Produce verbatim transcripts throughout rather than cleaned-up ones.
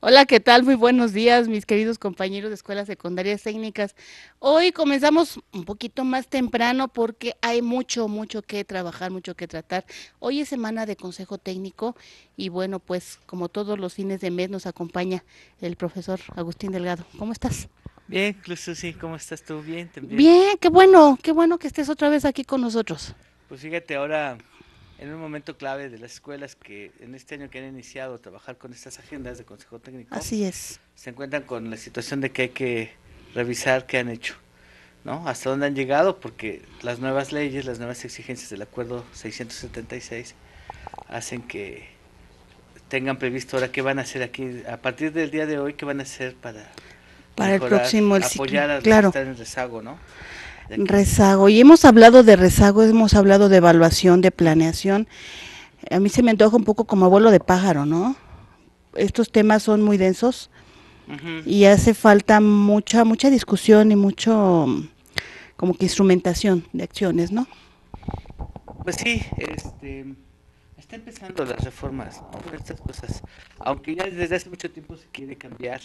Hola, ¿qué tal? Muy buenos días, mis queridos compañeros de Escuelas Secundarias Técnicas. Hoy comenzamos un poquito más temprano porque hay mucho, mucho que trabajar, mucho que tratar. Hoy es semana de Consejo Técnico y bueno, pues como todos los fines de mes nos acompaña el profesor Agustín Delgado. ¿Cómo estás? Bien, Susi, ¿cómo estás tú? Bien, también. Bien, qué bueno, qué bueno que estés otra vez aquí con nosotros. Pues fíjate, ahora en un momento clave de las escuelas que en este año que han iniciado a trabajar con estas agendas de Consejo Técnico. Así es. Se encuentran con la situación de que hay que revisar qué han hecho, ¿no? Hasta dónde han llegado, porque las nuevas leyes, las nuevas exigencias del Acuerdo seiscientos setenta y seis hacen que tengan previsto ahora qué van a hacer aquí, a partir del día de hoy, qué van a hacer para, para mejorar, el próximo el apoyar ciclo. A claro. Los que están en rezago, ¿no? Rezago, y hemos hablado de rezago, hemos hablado de evaluación, de planeación. A mí se me antoja un poco como vuelo de pájaro, ¿no? Estos temas son muy densos uh-huh. y hace falta mucha mucha discusión y mucho como que instrumentación de acciones, ¿no? Pues sí, este, está empezando las reformas, ¿no? Estas cosas, aunque ya desde hace mucho tiempo se quiere cambiar,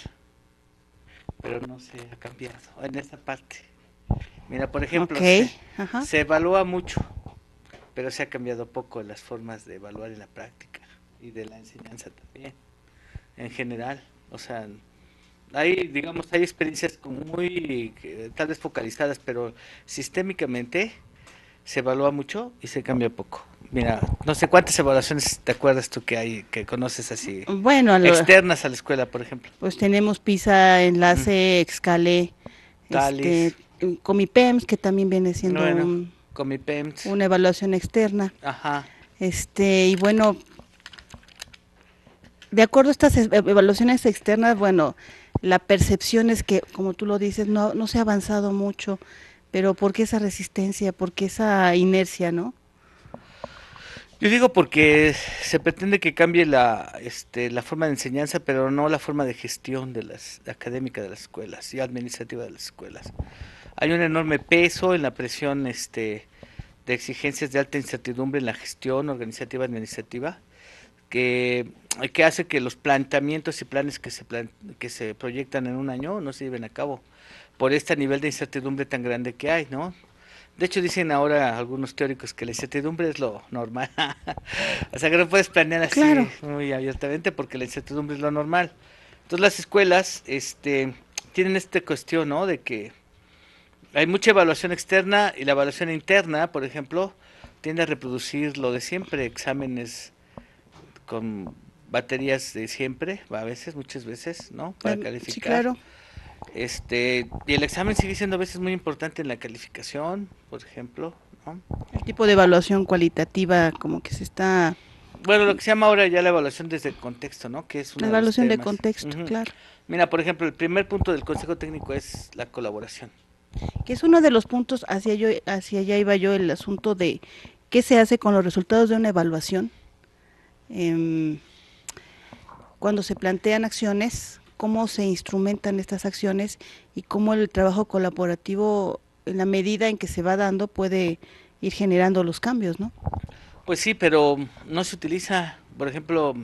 pero no se ha cambiado en esta parte. Mira, por ejemplo, okay. se, se evalúa mucho, pero se ha cambiado poco las formas de evaluar en la práctica y de la enseñanza también, en general. O sea, hay, digamos, hay experiencias como muy, tal vez focalizadas, pero sistémicamente se evalúa mucho y se cambia poco. Mira, no sé cuántas evaluaciones te acuerdas tú que hay, que conoces así, bueno, lo, externas a la escuela, por ejemplo. Pues tenemos PISA, Enlace, Excale, Talis. Este, COMIPEMS, que también viene siendo bueno, un, COMIPEMS. Una evaluación externa. Ajá. Este, y bueno, de acuerdo a estas evaluaciones externas, bueno, la percepción es que, como tú lo dices, no, no se ha avanzado mucho, pero ¿por qué esa resistencia? ¿Por qué esa inercia, no? Yo digo porque se pretende que cambie la, este, la forma de enseñanza, pero no la forma de gestión de las académica de las escuelas y administrativa de las escuelas. Hay un enorme peso en la presión este, de exigencias de alta incertidumbre en la gestión organizativa administrativa, que, que hace que los planteamientos y planes que se, plan, que se proyectan en un año no se lleven a cabo, por este nivel de incertidumbre tan grande que hay, ¿no? De hecho, dicen ahora algunos teóricos que la incertidumbre es lo normal. O sea, que no puedes planear así claro. muy abiertamente porque la incertidumbre es lo normal. Entonces, las escuelas este, tienen esta cuestión, ¿no? De que hay mucha evaluación externa y la evaluación interna, por ejemplo, tiende a reproducir lo de siempre, exámenes con baterías de siempre, a veces, muchas veces, ¿no? Para calificar. Sí, claro. Este, y el examen sigue siendo a veces muy importante en la calificación, por ejemplo, ¿no? El tipo de evaluación cualitativa como que se está... Bueno, lo que se llama ahora ya la evaluación desde el contexto, ¿no? Que es una la evaluación de, de contexto, uh-huh. claro. Mira, por ejemplo, el primer punto del Consejo Técnico es la colaboración. Que es uno de los puntos, hacia, yo, hacia allá iba yo, el asunto de qué se hace con los resultados de una evaluación. Eh, cuando se plantean acciones... cómo se instrumentan estas acciones y cómo el trabajo colaborativo, en la medida en que se va dando, puede ir generando los cambios, ¿no? Pues sí, pero no se utiliza, por ejemplo,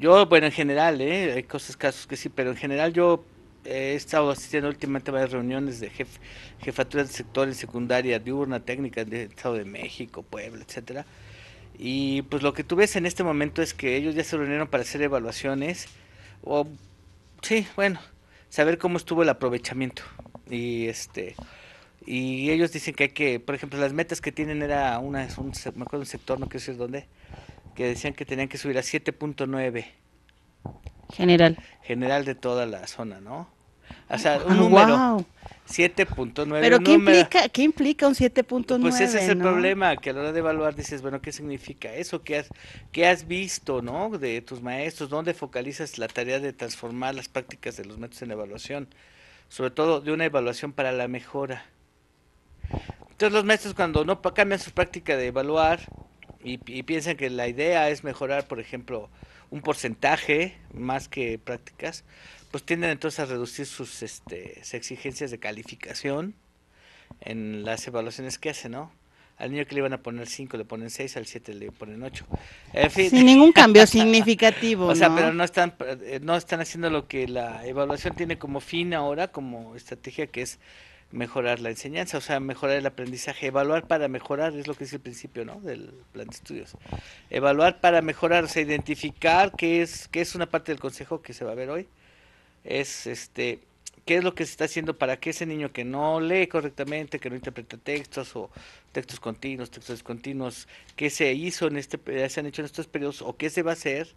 yo, bueno, en general, ¿eh? Hay cosas, casos que sí, pero en general yo he estado asistiendo últimamente a varias reuniones de jef, jefaturas de sectores, secundaria, diurna, técnica del Estado de México, Puebla, etcétera. Y pues lo que tú ves en este momento es que ellos ya se reunieron para hacer evaluaciones o... Sí, bueno, saber cómo estuvo el aprovechamiento y este y ellos dicen que hay que, por ejemplo, las metas que tienen era una, un, me acuerdo un sector, no quiero decir dónde, que decían que tenían que subir a siete punto nueve. General. General de toda la zona, ¿no? O sea, un oh, número, wow. siete punto nueve. ¿Pero qué número, implica, ¿qué implica un siete punto nueve? Pues ese es el ¿no? problema, que a la hora de evaluar dices, bueno, ¿qué significa eso? ¿Qué has, qué has visto, no? De tus maestros, ¿dónde focalizas la tarea de transformar las prácticas de los maestros en la evaluación? Sobre todo de una evaluación para la mejora. Entonces los maestros cuando no cambian su práctica de evaluar y, y piensan que la idea es mejorar, por ejemplo, un porcentaje más que prácticas, pues tienden entonces a reducir sus, este, sus exigencias de calificación en las evaluaciones que hacen, ¿no? Al niño que le iban a poner cinco le ponen seis, al siete le ponen ocho. En fin. Sin ningún cambio significativo. O sea, ¿no? Pero no están, no están haciendo lo que la evaluación tiene como fin ahora, como estrategia, que es mejorar la enseñanza, o sea, mejorar el aprendizaje. Evaluar para mejorar es lo que es el principio, ¿no?, del plan de estudios. Evaluar para mejorar, o sea, identificar qué es, qué es una parte del consejo que se va a ver hoy. Es este... ¿Qué es lo que se está haciendo para que ese niño que no lee correctamente, que no interpreta textos o textos continuos, textos discontinuos, qué se hizo en este, se han hecho en estos periodos o qué se va a hacer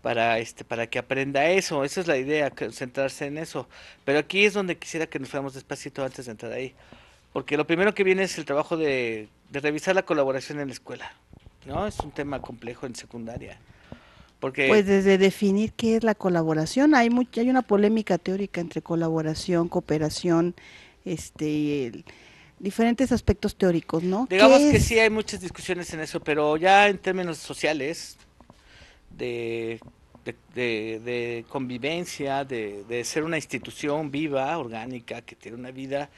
para este, para que aprenda eso? Esa es la idea, centrarse en eso. Pero aquí es donde quisiera que nos fuéramos despacito antes de entrar ahí, porque lo primero que viene es el trabajo de, de revisar la colaboración en la escuela, ¿no? Es un tema complejo en secundaria. Porque, pues desde definir qué es la colaboración, hay mucha, hay una polémica teórica entre colaboración, cooperación, este, el, diferentes aspectos teóricos, ¿no? Digamos que sí hay muchas discusiones en eso, pero ya en términos sociales, de, de, de, de convivencia, de, de ser una institución viva, orgánica, que tiene una vida,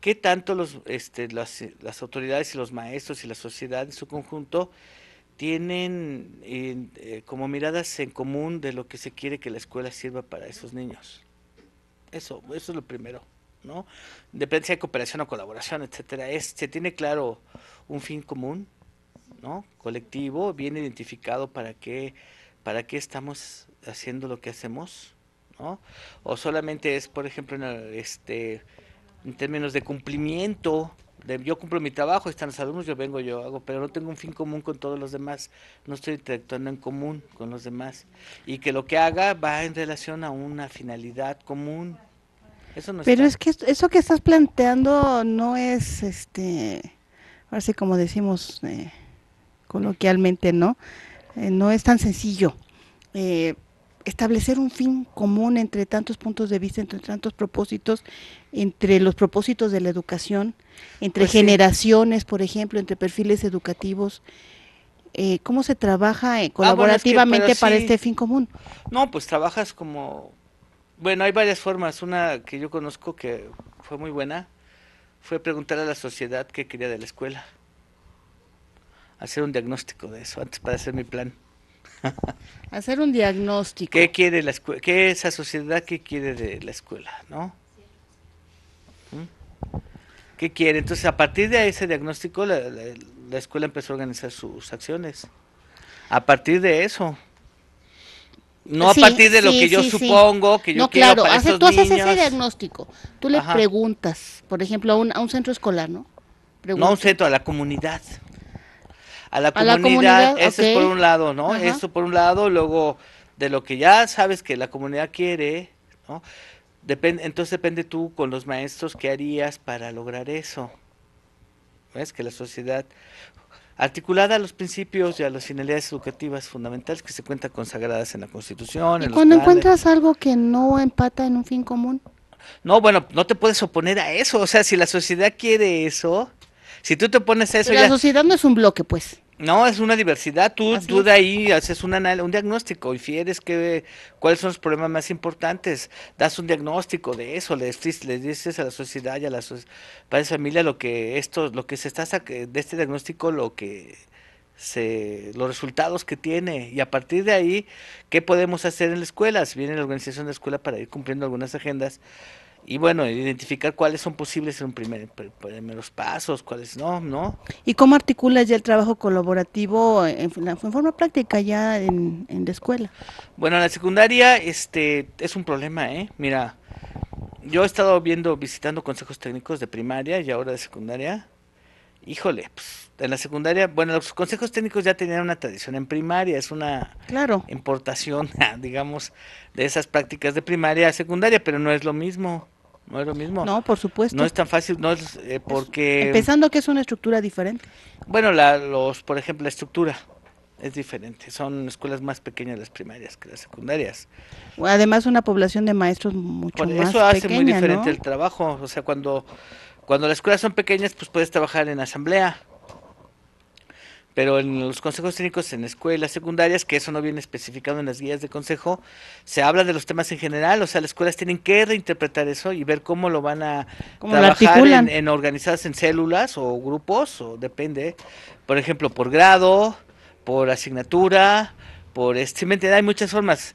¿qué tanto los, este, las, las autoridades y los maestros y la sociedad en su conjunto tienen eh, como miradas en común de lo que se quiere que la escuela sirva para esos niños? Eso, eso es lo primero, ¿no? Depende si hay cooperación o colaboración, etcétera. Es, se tiene claro un fin común, ¿no?, colectivo, bien identificado para qué, para qué estamos haciendo lo que hacemos, ¿no? O solamente es, por ejemplo, en, el, este, en términos de cumplimiento. De, yo cumplo mi trabajo, están los alumnos, yo vengo, yo hago, pero no tengo un fin común con todos los demás, no estoy interactuando en común con los demás, y que lo que haga va en relación a una finalidad común. Eso no pero está. Es que eso que estás planteando no es, este, ahora sí como decimos eh, coloquialmente, ¿no? Eh, no es tan sencillo. Eh, establecer un fin común entre tantos puntos de vista, entre tantos propósitos, entre los propósitos de la educación, entre pues generaciones, sí. Por ejemplo, entre perfiles educativos, eh, ¿cómo se trabaja eh, colaborativamente ah, bueno, es que, para sí. este fin común? No, pues trabajas como… Bueno, hay varias formas, una que yo conozco que fue muy buena, fue preguntar a la sociedad qué quería de la escuela, hacer un diagnóstico de eso antes para hacer mi plan. Hacer un diagnóstico. ¿Qué quiere la escuela? ¿Qué esa sociedad qué quiere de la escuela, no? ¿Qué quiere? Entonces, a partir de ese diagnóstico, la, la, la escuela empezó a organizar sus acciones. A partir de eso. No sí, a partir de sí, lo que yo sí, supongo sí. que yo no, quiero claro, para hace, estos tú niños. Haces ese diagnóstico. Tú le Ajá. preguntas, por ejemplo, a un, a un centro escolar, ¿no? Pregunta. No a un centro, a la comunidad. A la, a la comunidad, eso okay. es por un lado, ¿no? Ajá. Eso por un lado, luego de lo que ya sabes que la comunidad quiere, ¿no? Depende, entonces depende tú con los maestros qué harías para lograr eso. ¿Ves? Que la sociedad, articulada a los principios y a las finalidades educativas fundamentales que se cuentan consagradas en la Constitución. ¿Y en cuando los encuentras algo que no empata en un fin común? No, bueno, no te puedes oponer a eso, o sea, si la sociedad quiere eso… Si tú te pones eso ya... La sociedad no es un bloque, pues. No, es una diversidad. Tú, tú de ahí haces un, un diagnóstico, infieres que, cuáles son los problemas más importantes, das un diagnóstico de eso, le, le dices a la sociedad y a la padre de familia lo que esto, lo que se está de este diagnóstico, lo que se, los resultados que tiene, y a partir de ahí, ¿qué podemos hacer en la escuela? Si viene la organización de la escuela para ir cumpliendo algunas agendas. Y bueno, identificar cuáles son posibles en un primer, primeros pasos, cuáles no, ¿no? ¿Y cómo articulas ya el trabajo colaborativo en, en forma práctica ya en, en la escuela? Bueno, la secundaria este, es un problema, ¿eh? Mira, yo he estado viendo, visitando consejos técnicos de primaria y ahora de secundaria. Híjole, pues, en la secundaria, bueno, los consejos técnicos ya tenían una tradición en primaria, es una claro. importación, digamos, de esas prácticas de primaria a secundaria, pero no es lo mismo. No es lo mismo. No, por supuesto. No es tan fácil, no es eh, porque... Empezando que es una estructura diferente. Bueno, la, los, por ejemplo, la estructura es diferente. Son escuelas más pequeñas las primarias que las secundarias. Además, una población de maestros mucho más pequeña, eso hace muy diferente ¿no? el trabajo. O sea, cuando, cuando las escuelas son pequeñas, pues puedes trabajar en asamblea. pero en los consejos técnicos, en escuelas secundarias, que eso no viene especificado en las guías de consejo, se habla de los temas en general, o sea, las escuelas tienen que reinterpretar eso y ver cómo lo van a trabajar en, en organizadas en células o grupos, o depende, por ejemplo, por grado, por asignatura, por este, hay muchas formas,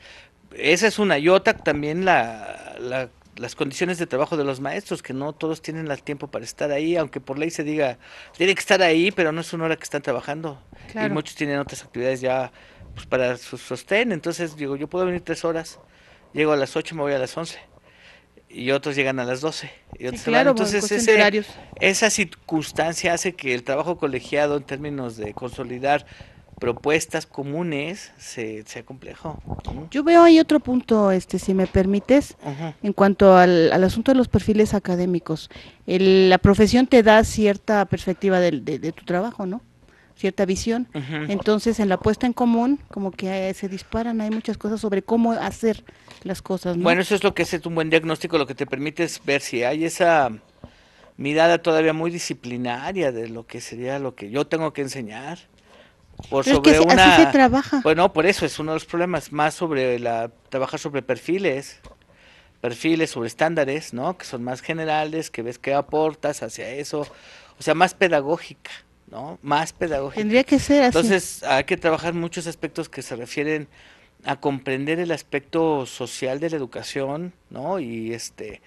esa es una, y otra también la, la las condiciones de trabajo de los maestros, que no todos tienen el tiempo para estar ahí, aunque por ley se diga, tiene que estar ahí, pero no es una hora que están trabajando. Claro. Y muchos tienen otras actividades ya pues, para su sostén. Entonces, digo, yo puedo venir tres horas, llego a las ocho, me voy a las once. Y otros llegan a las doce. Y otros sí, claro, entonces, ese, esa circunstancia hace que el trabajo colegiado, en términos de consolidar propuestas comunes, se sea complejo. ¿No? Yo veo ahí otro punto, este, si me permites, uh-huh. en cuanto al, al asunto de los perfiles académicos. El, la profesión te da cierta perspectiva de, de, de tu trabajo, ¿no? Cierta visión. Uh-huh. Entonces, en la puesta en común, como que eh, se disparan, hay muchas cosas sobre cómo hacer las cosas, ¿no? Bueno, eso es lo que es un buen diagnóstico, lo que te permite es ver si hay esa mirada todavía muy disciplinaria de lo que sería lo que yo tengo que enseñar. Por sobre es que así, una, así se trabaja. Bueno, por eso es uno de los problemas, más sobre la trabajar sobre perfiles, perfiles sobre estándares, ¿no? Que son más generales, que ves qué aportas hacia eso, o sea, más pedagógica, ¿no? Más pedagógica. Tendría que ser así. Entonces, hay que trabajar muchos aspectos que se refieren a comprender el aspecto social de la educación, ¿no? Y este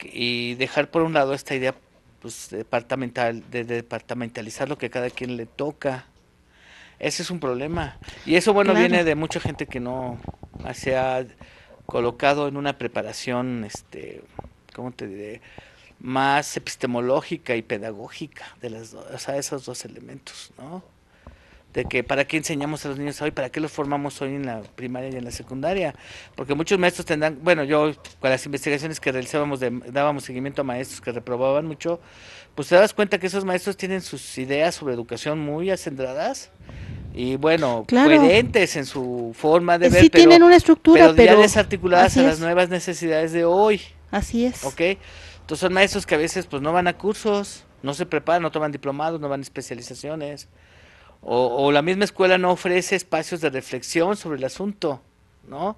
y dejar por un lado esta idea pues departamental de departamentalizar lo que cada quien le toca. Ese es un problema. Y eso, bueno, claro. viene de mucha gente que no se ha colocado en una preparación, este, ¿cómo te diré? Más epistemológica y pedagógica, de las dos, o sea, esos dos elementos, ¿no? De que para qué enseñamos a los niños hoy, para qué los formamos hoy en la primaria y en la secundaria. Porque muchos maestros tendrán, bueno, yo con las investigaciones que realizábamos, de, dábamos seguimiento a maestros que reprobaban mucho, pues te das cuenta que esos maestros tienen sus ideas sobre educación muy acendradas y, bueno, claro. coherentes en su forma de sí ver. Sí tienen pero, una estructura, pero... pero ya desarticuladas a las nuevas necesidades de hoy. Así es. ¿Ok? Entonces son maestros que a veces pues no van a cursos, no se preparan, no toman diplomados, no van a especializaciones. O, o la misma escuela no ofrece espacios de reflexión sobre el asunto, ¿no?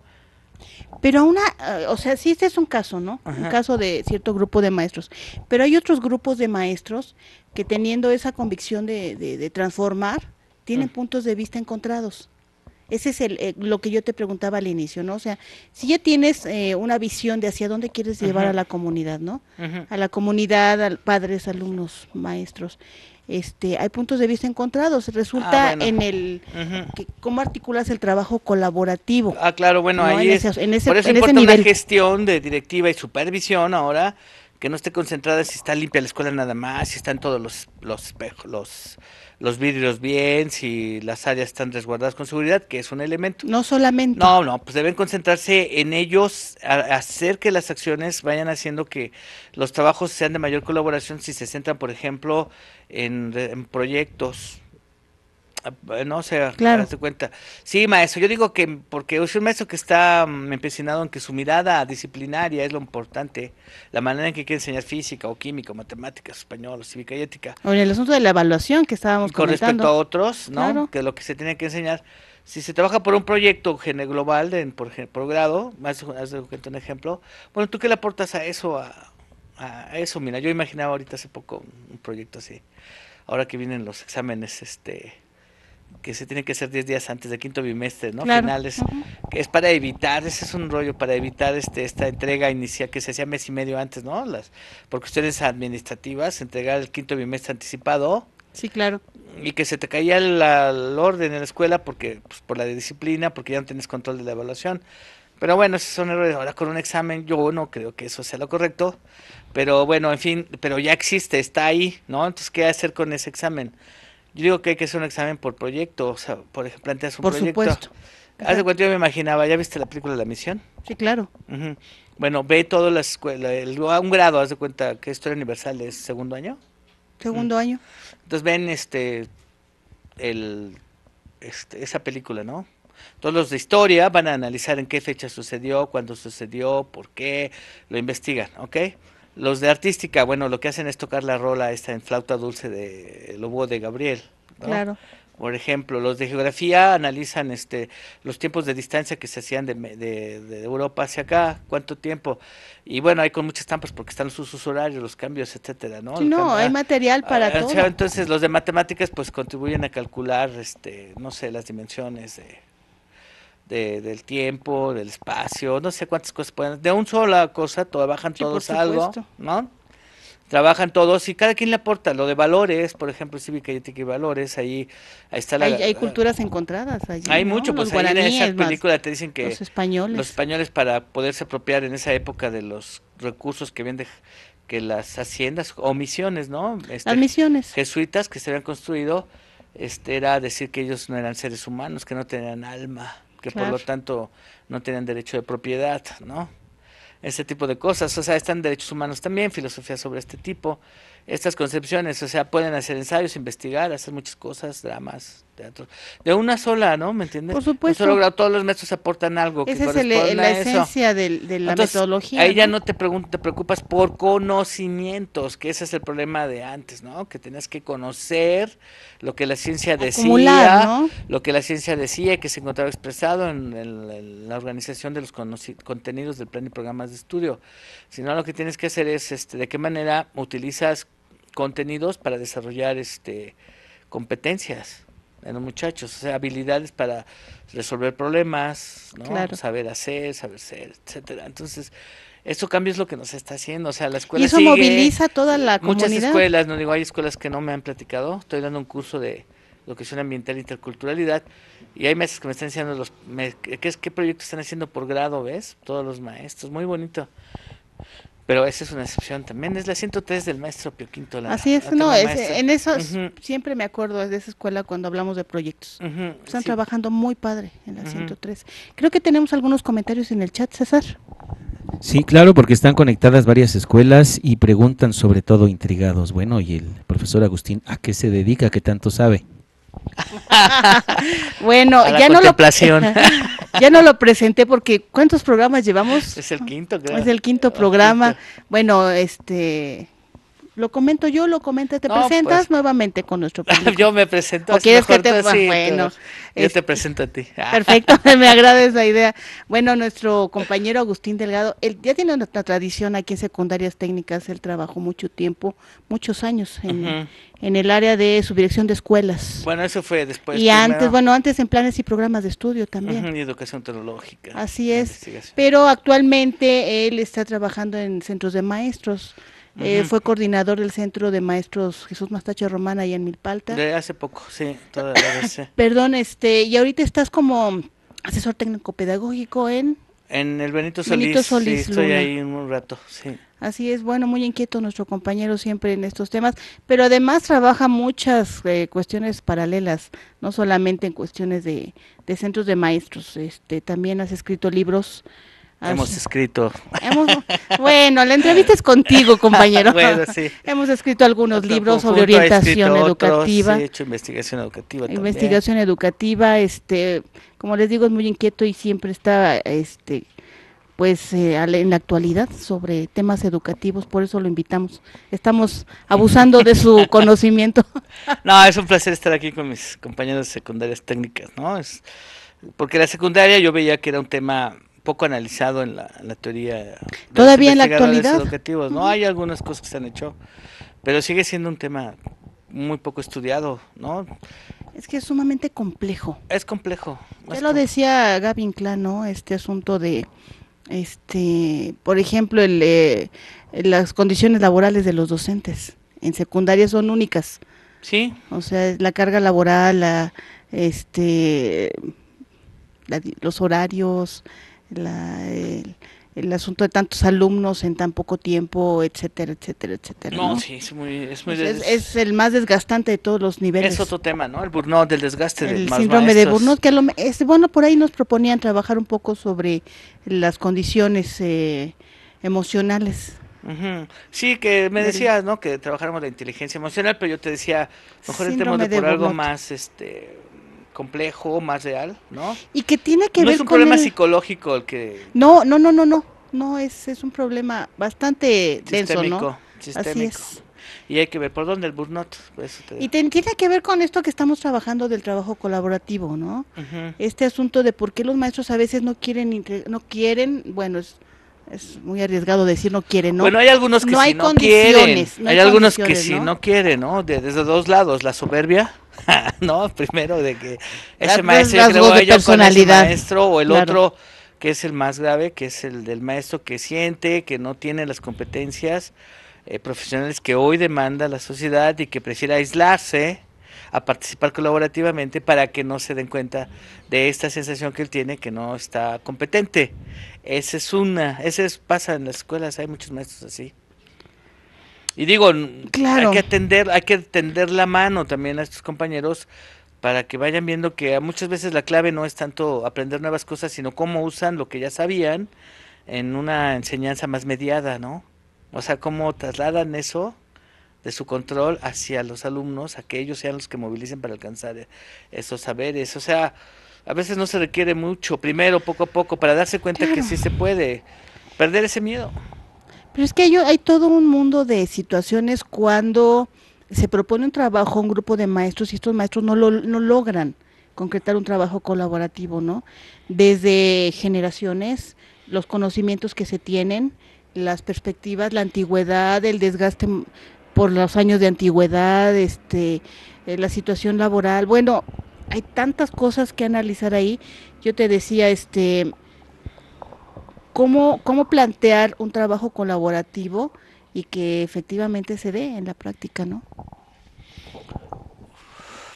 Pero una, o sea, sí, este es un caso, ¿no? Ajá. Un caso de cierto grupo de maestros. Pero hay otros grupos de maestros que teniendo esa convicción de, de, de transformar, tienen mm. puntos de vista encontrados. Ese es el, eh, lo que yo te preguntaba al inicio, ¿no? O sea, si ya tienes eh, una visión de hacia dónde quieres llevar Ajá. a la comunidad, ¿no? Ajá. A la comunidad, a padres, alumnos, maestros. Este, hay puntos de vista encontrados, resulta ah, bueno. en el, uh-huh. que, ¿cómo articulas el trabajo colaborativo? Ah, claro, bueno, ¿no? ahí en es, ese, en ese, por eso en importa ese nivel. Una gestión de directiva y supervisión ahora, que no esté concentrada si está limpia la escuela nada más, si están todos los, los espejos, los, los vidrios bien, si las áreas están resguardadas con seguridad, que es un elemento. No solamente. No, no, pues deben concentrarse en ellos, a, hacer que las acciones vayan haciendo que los trabajos sean de mayor colaboración si se centran, por ejemplo, en, en proyectos. No sé, claro. darse cuenta. Sí, maestro, yo digo que, porque es un maestro que está empecinado en que su mirada disciplinaria es lo importante, la manera en que quiere enseñar física o química o matemáticas, español o cívica y ética. O en el asunto de la evaluación que estábamos con comentando. Respecto a otros, ¿no? Claro. Que es lo que se tiene que enseñar. Si se trabaja por un proyecto global, de, por, por grado, más un ejemplo, bueno, ¿tú qué le aportas a eso? A, a eso, mira, yo imaginaba ahorita hace poco un proyecto así, ahora que vienen los exámenes, este... que se tiene que hacer diez días antes del quinto bimestre, ¿no? Claro. Finales, uh-huh. que es para evitar, ese es un rollo, para evitar este esta entrega inicial que se hacía mes y medio antes, ¿no? Las por cuestiones administrativas, entregar el quinto bimestre anticipado. Sí, claro. Y que se te caía la, el orden en la escuela porque pues, por la disciplina, porque ya no tienes control de la evaluación. Pero bueno, esos son errores. Ahora con un examen, yo no creo que eso sea lo correcto, pero bueno, en fin, pero ya existe, está ahí, ¿no? Entonces, ¿qué hacer con ese examen? Yo digo que hay que hacer un examen por proyecto, o sea, por ejemplo, planteas un por proyecto. Por supuesto. Hace cuánto yo me imaginaba, ¿ya viste la película La Misión? Sí, claro. Uh-huh. Bueno, ve todas las escuelas, un grado, haz de cuenta que Historia Universal es segundo año. Segundo uh-huh. año. Entonces ven este, el, este, esa película, ¿no? Todos los de historia van a analizar en qué fecha sucedió, cuándo sucedió, por qué, lo investigan, ¿ok? Los de artística, bueno, lo que hacen es tocar la rola esta en flauta dulce de El Lobo de Gabriel, ¿no? Claro. Por ejemplo, los de geografía analizan este los tiempos de distancia que se hacían de, de, de Europa hacia acá, cuánto tiempo. Y bueno, hay con muchas trampas porque están los usos horarios, los cambios, etcétera, ¿no? No, cambio, hay material para ah, todo. Entonces, los de matemáticas pues contribuyen a calcular, este no sé, las dimensiones de, de, del tiempo, del espacio, no sé cuántas cosas pueden. De una sola cosa, trabajan sí, todos algo, ¿no? Trabajan todos y cada quien le aporta. Lo de valores, por ejemplo, cívica y ética y valores, ahí, ahí está la... Hay, hay culturas encontradas allí, hay ¿no? mucho, pues los ahí en esa película más, te dicen que los españoles. los españoles para poderse apropiar en esa época de los recursos que vienen de que las haciendas o misiones, ¿no? Este, las misiones. Jesuitas que se habían construido, este era decir que ellos no eran seres humanos, que no tenían alma, que claro. por lo tanto no tenían derecho de propiedad, ¿no? Ese tipo de cosas, o sea, están derechos humanos también, filosofía sobre este tipo, estas concepciones, o sea, pueden hacer ensayos, investigar, hacer muchas cosas, dramas, teatro, de una sola, ¿no? ¿Me entiendes? Por supuesto. Un solo, todos los maestros aportan algo. Esa es el, la esencia de, de la Entonces, metodología. Ahí ¿no? ya no te, te preocupas por conocimientos, que ese es el problema de antes, ¿no? Que tenías que conocer lo que la ciencia decía, acumular, ¿no? lo que la ciencia decía y que se encontraba expresado en, el, en la organización de los contenidos del plan y programas de estudio, sino lo que tienes que hacer es este, de qué manera utilizas contenidos para desarrollar este competencias en los muchachos, o sea, habilidades para resolver problemas, ¿no? Claro. Saber hacer, saber ser, etcétera. Entonces, esto cambio es lo que nos está haciendo, o sea, la escuela. Y eso sigue, moviliza toda la comunidad. Muchas escuelas, no digo, hay escuelas que no me han platicado, estoy dando un curso de educación ambiental e interculturalidad, y hay meses que me están enseñando los me, qué, qué proyectos están haciendo por grado, ¿ves? Todos los maestros, muy bonito. Pero esa es una excepción también, es la ciento tres del maestro Pioquinto. La, Así es, la no, es, en eso uh-huh. siempre me acuerdo de esa escuela cuando hablamos de proyectos. Uh-huh, están sí. trabajando muy padre en la uh-huh. ciento tres. Creo que tenemos algunos comentarios en el chat, César. Sí, claro, porque están conectadas varias escuelas y preguntan sobre todo intrigados. Bueno, y el profesor Agustín, ¿a qué se dedica? ¿Qué tanto sabe? Bueno, ya no, lo, ya no lo presenté porque ¿cuántos programas llevamos? Es el quinto, creo. Es el quinto programa. El quinto. Bueno, este lo comento yo, lo comenta, te no, presentas pues, nuevamente con nuestro público. Yo me presento. ¿O quieres que te así, bueno, yo es, te presento a ti. Perfecto, me agrada esa idea. Bueno, nuestro compañero Agustín Delgado, él ya tiene nuestra tradición aquí en Secundarias Técnicas, él trabajó mucho tiempo, muchos años en, uh-huh. en el área de subdirección de escuelas. Bueno, eso fue después. Y primero. antes, bueno, antes en planes y programas de estudio también. Uh-huh, y educación tecnológica. Así es, pero actualmente él está trabajando en centros de maestros. Eh, fue coordinador del Centro de Maestros Jesús Mastache Román allá en Milpa Alta. De hace poco, sí, toda la vez, sí. Perdón, este, y ahorita estás como asesor técnico pedagógico en... En el Benito Solís, Benito Solís sí, estoy ahí un rato, sí. Así es, bueno, muy inquieto nuestro compañero siempre en estos temas, pero además trabaja muchas eh, cuestiones paralelas, no solamente en cuestiones de, de centros de maestros, este, también has escrito libros. Así. Hemos escrito. Hemos, bueno, la entrevista es contigo, compañero. Bueno, sí. Hemos escrito algunos Otro libros sobre orientación educativa. Otros, he hecho investigación educativa. Investigación también. educativa, este, como les digo, es muy inquieto y siempre está, este, pues, eh, en la actualidad sobre temas educativos. Por eso lo invitamos. Estamos abusando de su conocimiento. No, es un placer estar aquí con mis compañeros de secundarias técnicas, ¿no? Es, porque la secundaria yo veía que era un tema poco analizado en la, en la teoría. Todavía en la actualidad. Educativos, ¿no? Uh-huh. Hay algunas cosas que se han hecho, pero sigue siendo un tema muy poco estudiado, ¿no? Es que es sumamente complejo. Es complejo. Ya es lo complejo. decía Gaby Inclán, ¿no? Este asunto de, este, por ejemplo, el, eh, las condiciones laborales de los docentes en secundaria son únicas. Sí. O sea, la carga laboral, la, este, la, los horarios. La, el, el asunto de tantos alumnos en tan poco tiempo, etcétera, etcétera, etcétera. No, ¿no? sí, es muy, es, muy es, es el más desgastante de todos los niveles. Es otro tema, ¿no? El burnout, del desgaste de maestros. El síndrome de burnout, que a lo, es, bueno, por ahí nos proponían trabajar un poco sobre las condiciones eh, emocionales. Uh-huh. Sí, que me decías, ¿no? Que trabajáramos la inteligencia emocional, pero yo te decía, mejor entremos por burnout. algo más, este... complejo, más real, ¿no? Y que tiene que no ver es un con problema el... psicológico el que no, no, no, no, no, no es es un problema bastante denso, ¿no? Sistémico, sistémico. Así es. y hay que ver por dónde el burnout. Pues, te... Y te, tiene que ver con esto que estamos trabajando del trabajo colaborativo, ¿no? Uh-huh. Este asunto de por qué los maestros a veces no quieren, no quieren, bueno, es... Es muy arriesgado decir no quiere, ¿no? Bueno, hay algunos que no sí hay no quieren, no hay, hay algunos que sí no, no quieren, ¿no? De, desde dos lados, la soberbia, ¿no? Primero de que ese las, maestro las, creo yo con ese maestro, o el claro. otro que es el más grave, que es el del maestro que siente que no tiene las competencias eh, profesionales que hoy demanda la sociedad y que prefiere aislarse a participar colaborativamente para que no se den cuenta de esta sensación que él tiene que no está competente. Esa es una, ese es, pasa en las escuelas, hay muchos maestros así. Y digo, claro. hay que atender, hay que tender la mano también a estos compañeros para que vayan viendo que muchas veces la clave no es tanto aprender nuevas cosas, sino cómo usan lo que ya sabían en una enseñanza más mediada, ¿no? O sea, cómo trasladan eso de su control hacia los alumnos, a que ellos sean los que movilicen para alcanzar esos saberes. O sea, a veces no se requiere mucho, primero, poco a poco, para darse cuenta claro. que sí se puede perder ese miedo. Pero es que hay, hay todo un mundo de situaciones cuando se propone un trabajo a un grupo de maestros y estos maestros no, lo, no logran concretar un trabajo colaborativo, ¿no? Desde generaciones, los conocimientos que se tienen, las perspectivas, la antigüedad, el desgaste por los años de antigüedad, este, eh, la situación laboral. Bueno, hay tantas cosas que analizar ahí. Yo te decía, este, cómo, cómo plantear un trabajo colaborativo y que efectivamente se dé en la práctica, ¿no?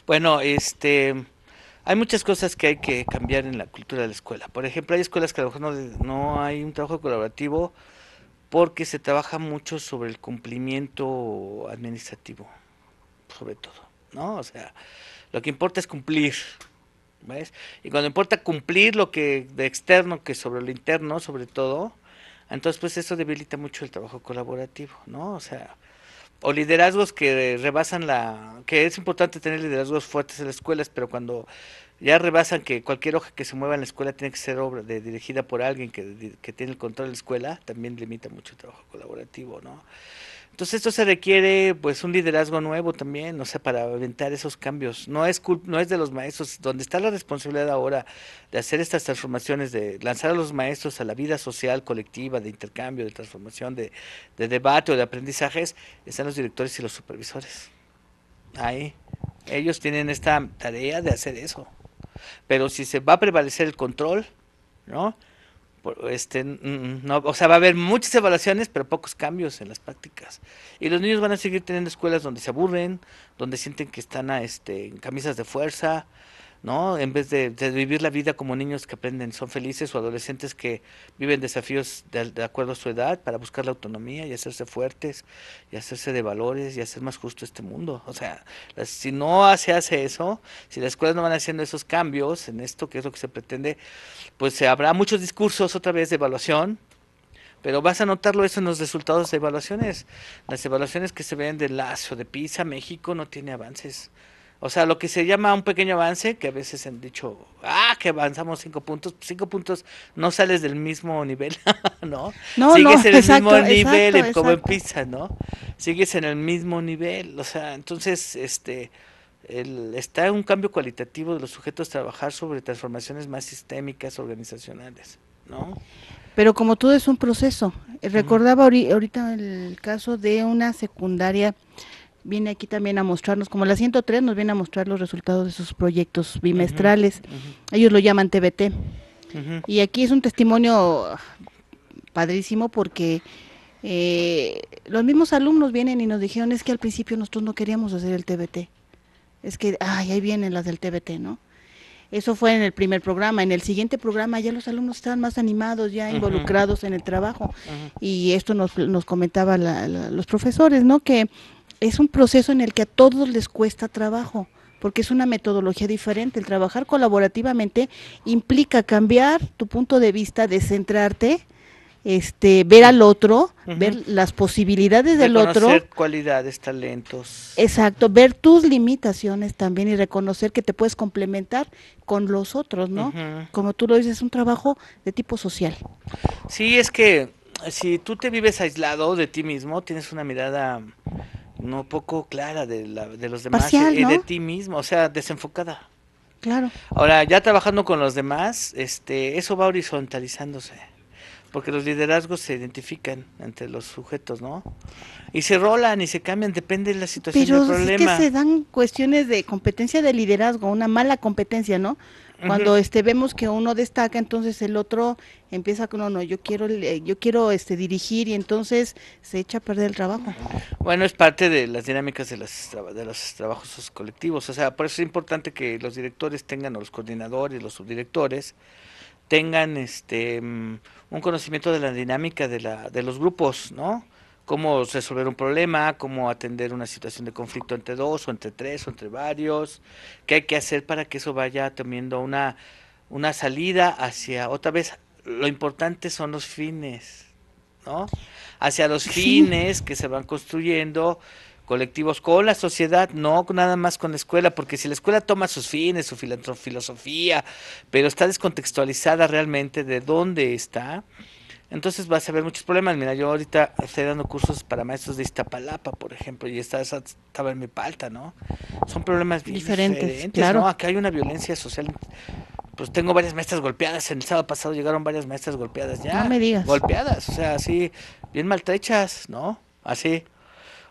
Bueno, este, hay muchas cosas que hay que cambiar en la cultura de la escuela. Por ejemplo, hay escuelas que a lo mejor no, no hay un trabajo colaborativo porque se trabaja mucho sobre el cumplimiento administrativo, sobre todo, ¿no? O sea, lo que importa es cumplir, ¿ves? Y cuando importa cumplir lo que de externo que sobre lo interno, sobre todo, entonces pues eso debilita mucho el trabajo colaborativo, ¿no? O sea, o liderazgos que rebasan la... que es importante tener liderazgos fuertes en las escuelas, pero cuando ya rebasan que cualquier hoja que se mueva en la escuela tiene que ser obra de, dirigida por alguien que, que tiene el control de la escuela, también limita mucho el trabajo colaborativo, ¿no? Entonces esto se requiere pues un liderazgo nuevo también, o sea, para aventar esos cambios. No es culpa, no es de los maestros, donde está la responsabilidad ahora de hacer estas transformaciones, de lanzar a los maestros a la vida social, colectiva, de intercambio, de transformación, de, de debate o de aprendizajes, están los directores y los supervisores. Ahí, ellos tienen esta tarea de hacer eso. Pero si se va a prevalecer el control, ¿no? Este, no, o sea, va a haber muchas evaluaciones, pero pocos cambios en las prácticas. Y los niños van a seguir teniendo escuelas donde se aburren, donde sienten que están a, este, en camisas de fuerza, ¿no? En vez de, de vivir la vida como niños que aprenden, son felices, o adolescentes que viven desafíos de, de acuerdo a su edad para buscar la autonomía y hacerse fuertes, y hacerse de valores, y hacer más justo este mundo. O sea, las, si no se hace eso, si las escuelas no van haciendo esos cambios en esto, que es lo que se pretende, pues habrá muchos discursos otra vez de evaluación, pero vas a notarlo eso en los resultados de evaluaciones. Las evaluaciones que se ven de Enlace o de PISA, México no tiene avances. O sea, lo que se llama un pequeño avance, que a veces han dicho, ah, que avanzamos cinco puntos, cinco puntos, no sales del mismo nivel, ¿no? No, Sigues no, en exacto, el mismo nivel, exacto, como exacto. en PISA, ¿no? Sigues en el mismo nivel, o sea, entonces, este, el, está un cambio cualitativo de los sujetos trabajar sobre transformaciones más sistémicas, organizacionales, ¿no? Pero como todo es un proceso, recordaba ahorita el caso de una secundaria, viene aquí también a mostrarnos, como la ciento tres nos viene a mostrar los resultados de sus proyectos bimestrales, uh-huh, uh-huh. ellos lo llaman T B T, uh-huh. y aquí es un testimonio padrísimo porque eh, los mismos alumnos vienen y nos dijeron, es que al principio nosotros no queríamos hacer el T B T, es que, ay, ahí vienen las del T B T, ¿no? Eso fue en el primer programa, en el siguiente programa ya los alumnos estaban más animados, ya involucrados uh-huh. en el trabajo, uh-huh. y esto nos, nos comentaba la, la, los profesores, ¿no? Que es un proceso en el que a todos les cuesta trabajo, porque es una metodología diferente. El trabajar colaborativamente implica cambiar tu punto de vista, descentrarte, este, ver al otro, uh-huh. ver las posibilidades del otro. Reconocer cualidades, talentos. Exacto, ver tus limitaciones también y reconocer que te puedes complementar con los otros, ¿no? Uh-huh. Como tú lo dices, es un trabajo de tipo social. Sí, es que si tú te vives aislado de ti mismo, tienes una mirada no poco clara de, la, de los demás, parcial, ¿no? de ti mismo, o sea, desenfocada. Claro. Ahora, ya trabajando con los demás, este, eso va horizontalizándose, porque los liderazgos se identifican entre los sujetos, ¿no? Y se rolan y se cambian, depende de la situación del problema. Pero es que se dan cuestiones de competencia de liderazgo, una mala competencia, ¿no? Cuando este vemos que uno destaca, entonces el otro empieza con, no, no, yo quiero yo quiero este dirigir, y entonces se echa a perder el trabajo. Bueno, es parte de las dinámicas de los, de los trabajos colectivos, o sea, por eso es importante que los directores tengan, o los coordinadores, los subdirectores, tengan este un conocimiento de la dinámica de, la, de los grupos, ¿no? Cómo resolver un problema, cómo atender una situación de conflicto entre dos, o entre tres, o entre varios, qué hay que hacer para que eso vaya tomando una, una salida hacia, otra vez, lo importante son los fines, ¿no? Hacia los fines que se van construyendo colectivos con la sociedad, no nada más con la escuela, porque si la escuela toma sus fines, su filosofía, pero está descontextualizada realmente de dónde está, entonces vas a ver muchos problemas. Mira, yo ahorita estoy dando cursos para maestros de Iztapalapa, por ejemplo, y esta, esta estaba en Milpa Alta, ¿no? Son problemas bien diferentes, diferentes claro. ¿no? Acá hay una violencia social. Pues tengo varias maestras golpeadas. En el sábado pasado llegaron varias maestras golpeadas ya. No me digas. Golpeadas, o sea, así, bien maltrechas, ¿no? Así.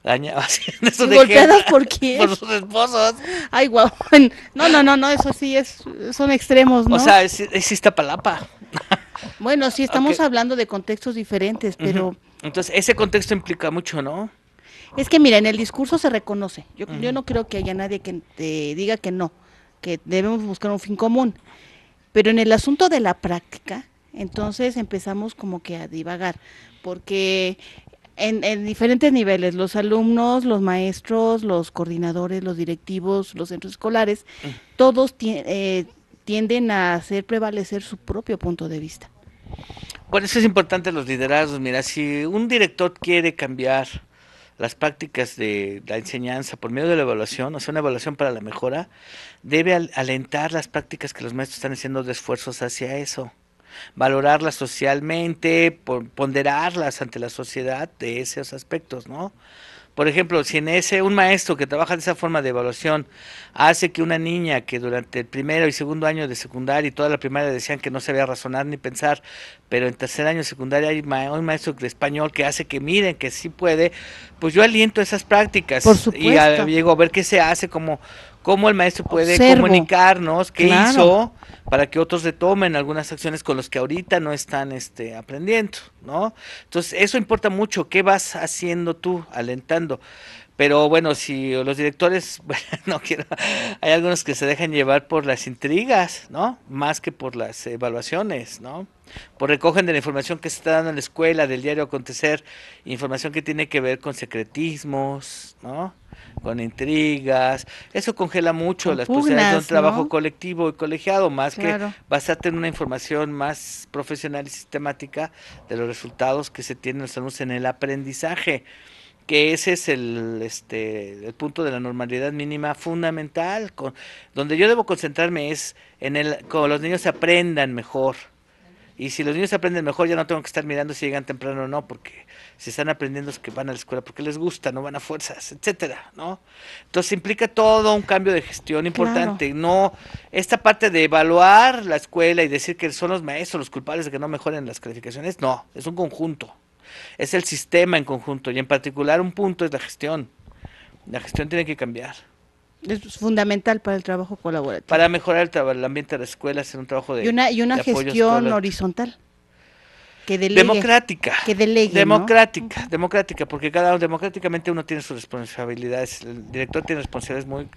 ¿Golpeadas por quién? Por sus esposos. Ay, guau. Wow. No, no, no, no, eso sí es, son extremos, ¿no? O sea, es, es Iztapalapa. Bueno, sí, estamos okay. hablando de contextos diferentes, pero... Uh-huh. Entonces, ese contexto implica mucho, ¿no? Es que, mira, en el discurso se reconoce. Yo, uh-huh. yo no creo que haya nadie que te diga que no, que debemos buscar un fin común. Pero en el asunto de la práctica, entonces empezamos como que a divagar, porque en, en diferentes niveles, los alumnos, los maestros, los coordinadores, los directivos, los centros escolares, uh-huh. todos tienen... Eh, tienden a hacer prevalecer su propio punto de vista. Bueno, eso es importante, los liderazgos. Mira, si un director quiere cambiar las prácticas de la enseñanza por medio de la evaluación, o sea, una evaluación para la mejora, debe al alentar las prácticas que los maestros están haciendo de esfuerzos hacia eso, valorarlas socialmente, ponderarlas ante la sociedad de esos aspectos, ¿no? Por ejemplo, si en ese un maestro que trabaja de esa forma de evaluación hace que una niña que durante el primero y segundo año de secundaria y toda la primaria decían que no sabía razonar ni pensar, pero en tercer año de secundaria hay ma un maestro de español que hace que miren que sí puede, pues yo aliento esas prácticas. Por supuesto. Y a, llego a ver qué se hace, cómo, cómo el maestro puede Observo. comunicarnos, qué claro. hizo, para que otros retomen algunas acciones con los que ahorita no están este, aprendiendo, ¿no? Entonces, eso importa mucho, qué vas haciendo tú, alentando. Pero bueno, si los directores, bueno, no quiero, hay algunos que se dejan llevar por las intrigas, ¿no? Más que por las evaluaciones, ¿no? Por recogen de la información que se está dando en la escuela, del diario acontecer, información que tiene que ver con secretismos, ¿no? Con intrigas, eso congela mucho con las pugnas, posibilidades de un trabajo ¿no? colectivo y colegiado, más claro. que basarte en una información más profesional y sistemática de los resultados que se tienen los alumnos en el aprendizaje, que ese es el, este, el punto de la normalidad mínima fundamental, con, donde yo debo concentrarme es en el, como los niños aprendan mejor. Y si los niños aprenden mejor, ya no tengo que estar mirando si llegan temprano o no, porque si están aprendiendo es que van a la escuela porque les gusta, no van a fuerzas, etcétera, ¿no? Entonces implica todo un cambio de gestión importante. Claro. No, esta parte de evaluar la escuela y decir que son los maestros los culpables de que no mejoren las calificaciones, no, es un conjunto. Es el sistema en conjunto y en particular un punto es la gestión. La gestión tiene que cambiar. Es fundamental para el trabajo colaborativo. Para mejorar el, el ambiente de las escuelas, hacer un trabajo de Y una, y una gestión horizontal. Que delegue, democrática. Que delegue, democrática, ¿no? democrática, porque cada uno democráticamente uno tiene sus responsabilidades. El director tiene responsabilidades muy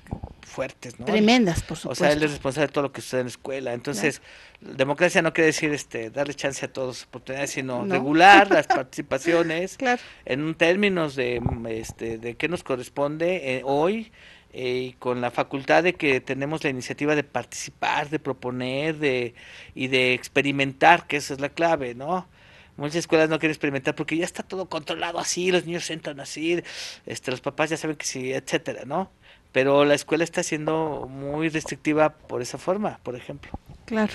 fuertes, ¿no? Tremendas, por supuesto. O sea, él es responsable de todo lo que sucede en la escuela. Entonces, claro. democracia no quiere decir este darle chance a todos oportunidades, sino no. regular las participaciones claro. en términos de este de qué nos corresponde eh, hoy. Y con la facultad de que tenemos la iniciativa de participar, de proponer de y de experimentar, que esa es la clave, ¿no? Muchas escuelas no quieren experimentar porque ya está todo controlado así, los niños entran así, este, los papás ya saben que sí, etcétera, ¿no? Pero la escuela está siendo muy restrictiva por esa forma, por ejemplo. Claro.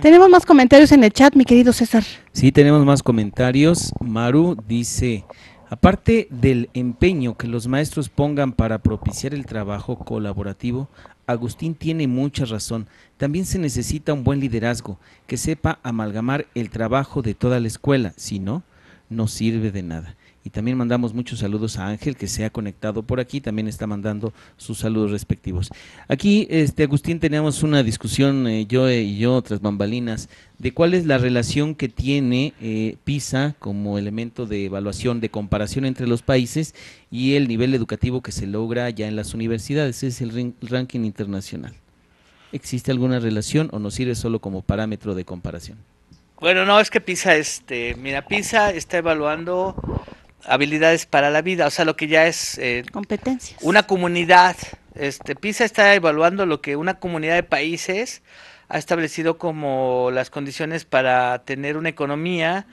Tenemos más comentarios en el chat, mi querido César. Sí, tenemos más comentarios. Maru dice... Aparte del empeño que los maestros pongan para propiciar el trabajo colaborativo, Agustín tiene mucha razón. También se necesita un buen liderazgo que sepa amalgamar el trabajo de toda la escuela, si no, no sirve de nada. Y también mandamos muchos saludos a Ángel, que se ha conectado por aquí, también está mandando sus saludos respectivos. Aquí, este Agustín, teníamos una discusión, eh, yo y yo, tras bambalinas, de cuál es la relación que tiene eh, PISA como elemento de evaluación, de comparación entre los países y el nivel educativo que se logra ya en las universidades. Es el ranking internacional. ¿Existe alguna relación o nos sirve solo como parámetro de comparación? Bueno, no, es que PISA, este, mira, PISA está evaluando habilidades para la vida, o sea, lo que ya es eh, competencias. Una comunidad, este, PISA está evaluando lo que una comunidad de países ha establecido como las condiciones para tener una economía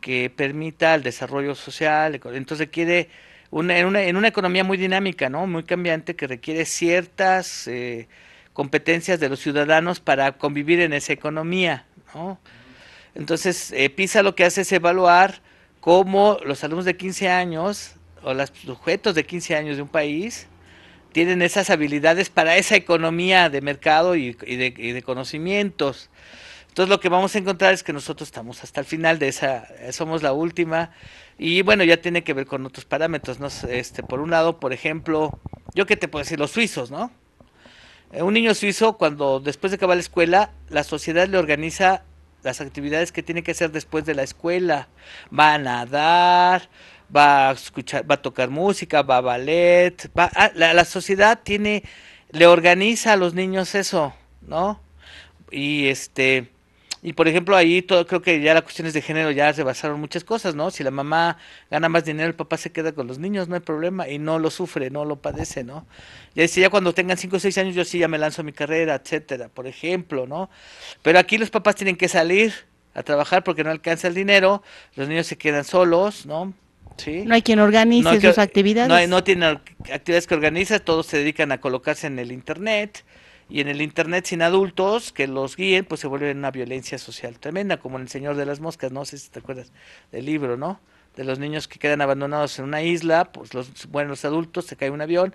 que permita el desarrollo social. Entonces quiere una, en, una, en una economía muy dinámica, ¿no? Muy cambiante, que requiere ciertas eh, competencias de los ciudadanos para convivir en esa economía, ¿no? Entonces eh, PISA lo que hace es evaluar cómo los alumnos de quince años o los sujetos de quince años de un país tienen esas habilidades para esa economía de mercado y, y, de, y de conocimientos. Entonces lo que vamos a encontrar es que nosotros estamos hasta el final de esa, somos la última, y bueno, ya tiene que ver con otros parámetros, ¿no? Este, por un lado, por ejemplo, yo qué te puedo decir, los suizos, ¿no? Un niño suizo, cuando después de acabar la escuela, la sociedad le organiza las actividades que tiene que hacer después de la escuela. Va a nadar, va a escuchar, va a tocar música, va a ballet, va a, la, la sociedad tiene, le organiza a los niños eso, ¿no? Y este, y por ejemplo ahí todo, creo que ya las cuestiones de género ya rebasaron muchas cosas, ¿no? Si la mamá gana más dinero, el papá se queda con los niños, no hay problema, y no lo sufre, no lo padece, ¿no? Ya si ya cuando tengan cinco o seis años, yo sí ya me lanzo a mi carrera, etcétera, por ejemplo, ¿no? Pero aquí los papás tienen que salir a trabajar porque no alcanza el dinero, los niños se quedan solos, ¿no? ¿Sí? No hay quien organice no hay que, sus actividades. No, hay, no tienen actividades que organiza, todos se dedican a colocarse en el internet, y en el internet sin adultos que los guíen, pues se vuelve una violencia social tremenda, como en El Señor de las Moscas, no sé si te acuerdas del libro, ¿no? De los niños que quedan abandonados en una isla, pues los buenos adultos, se cae un avión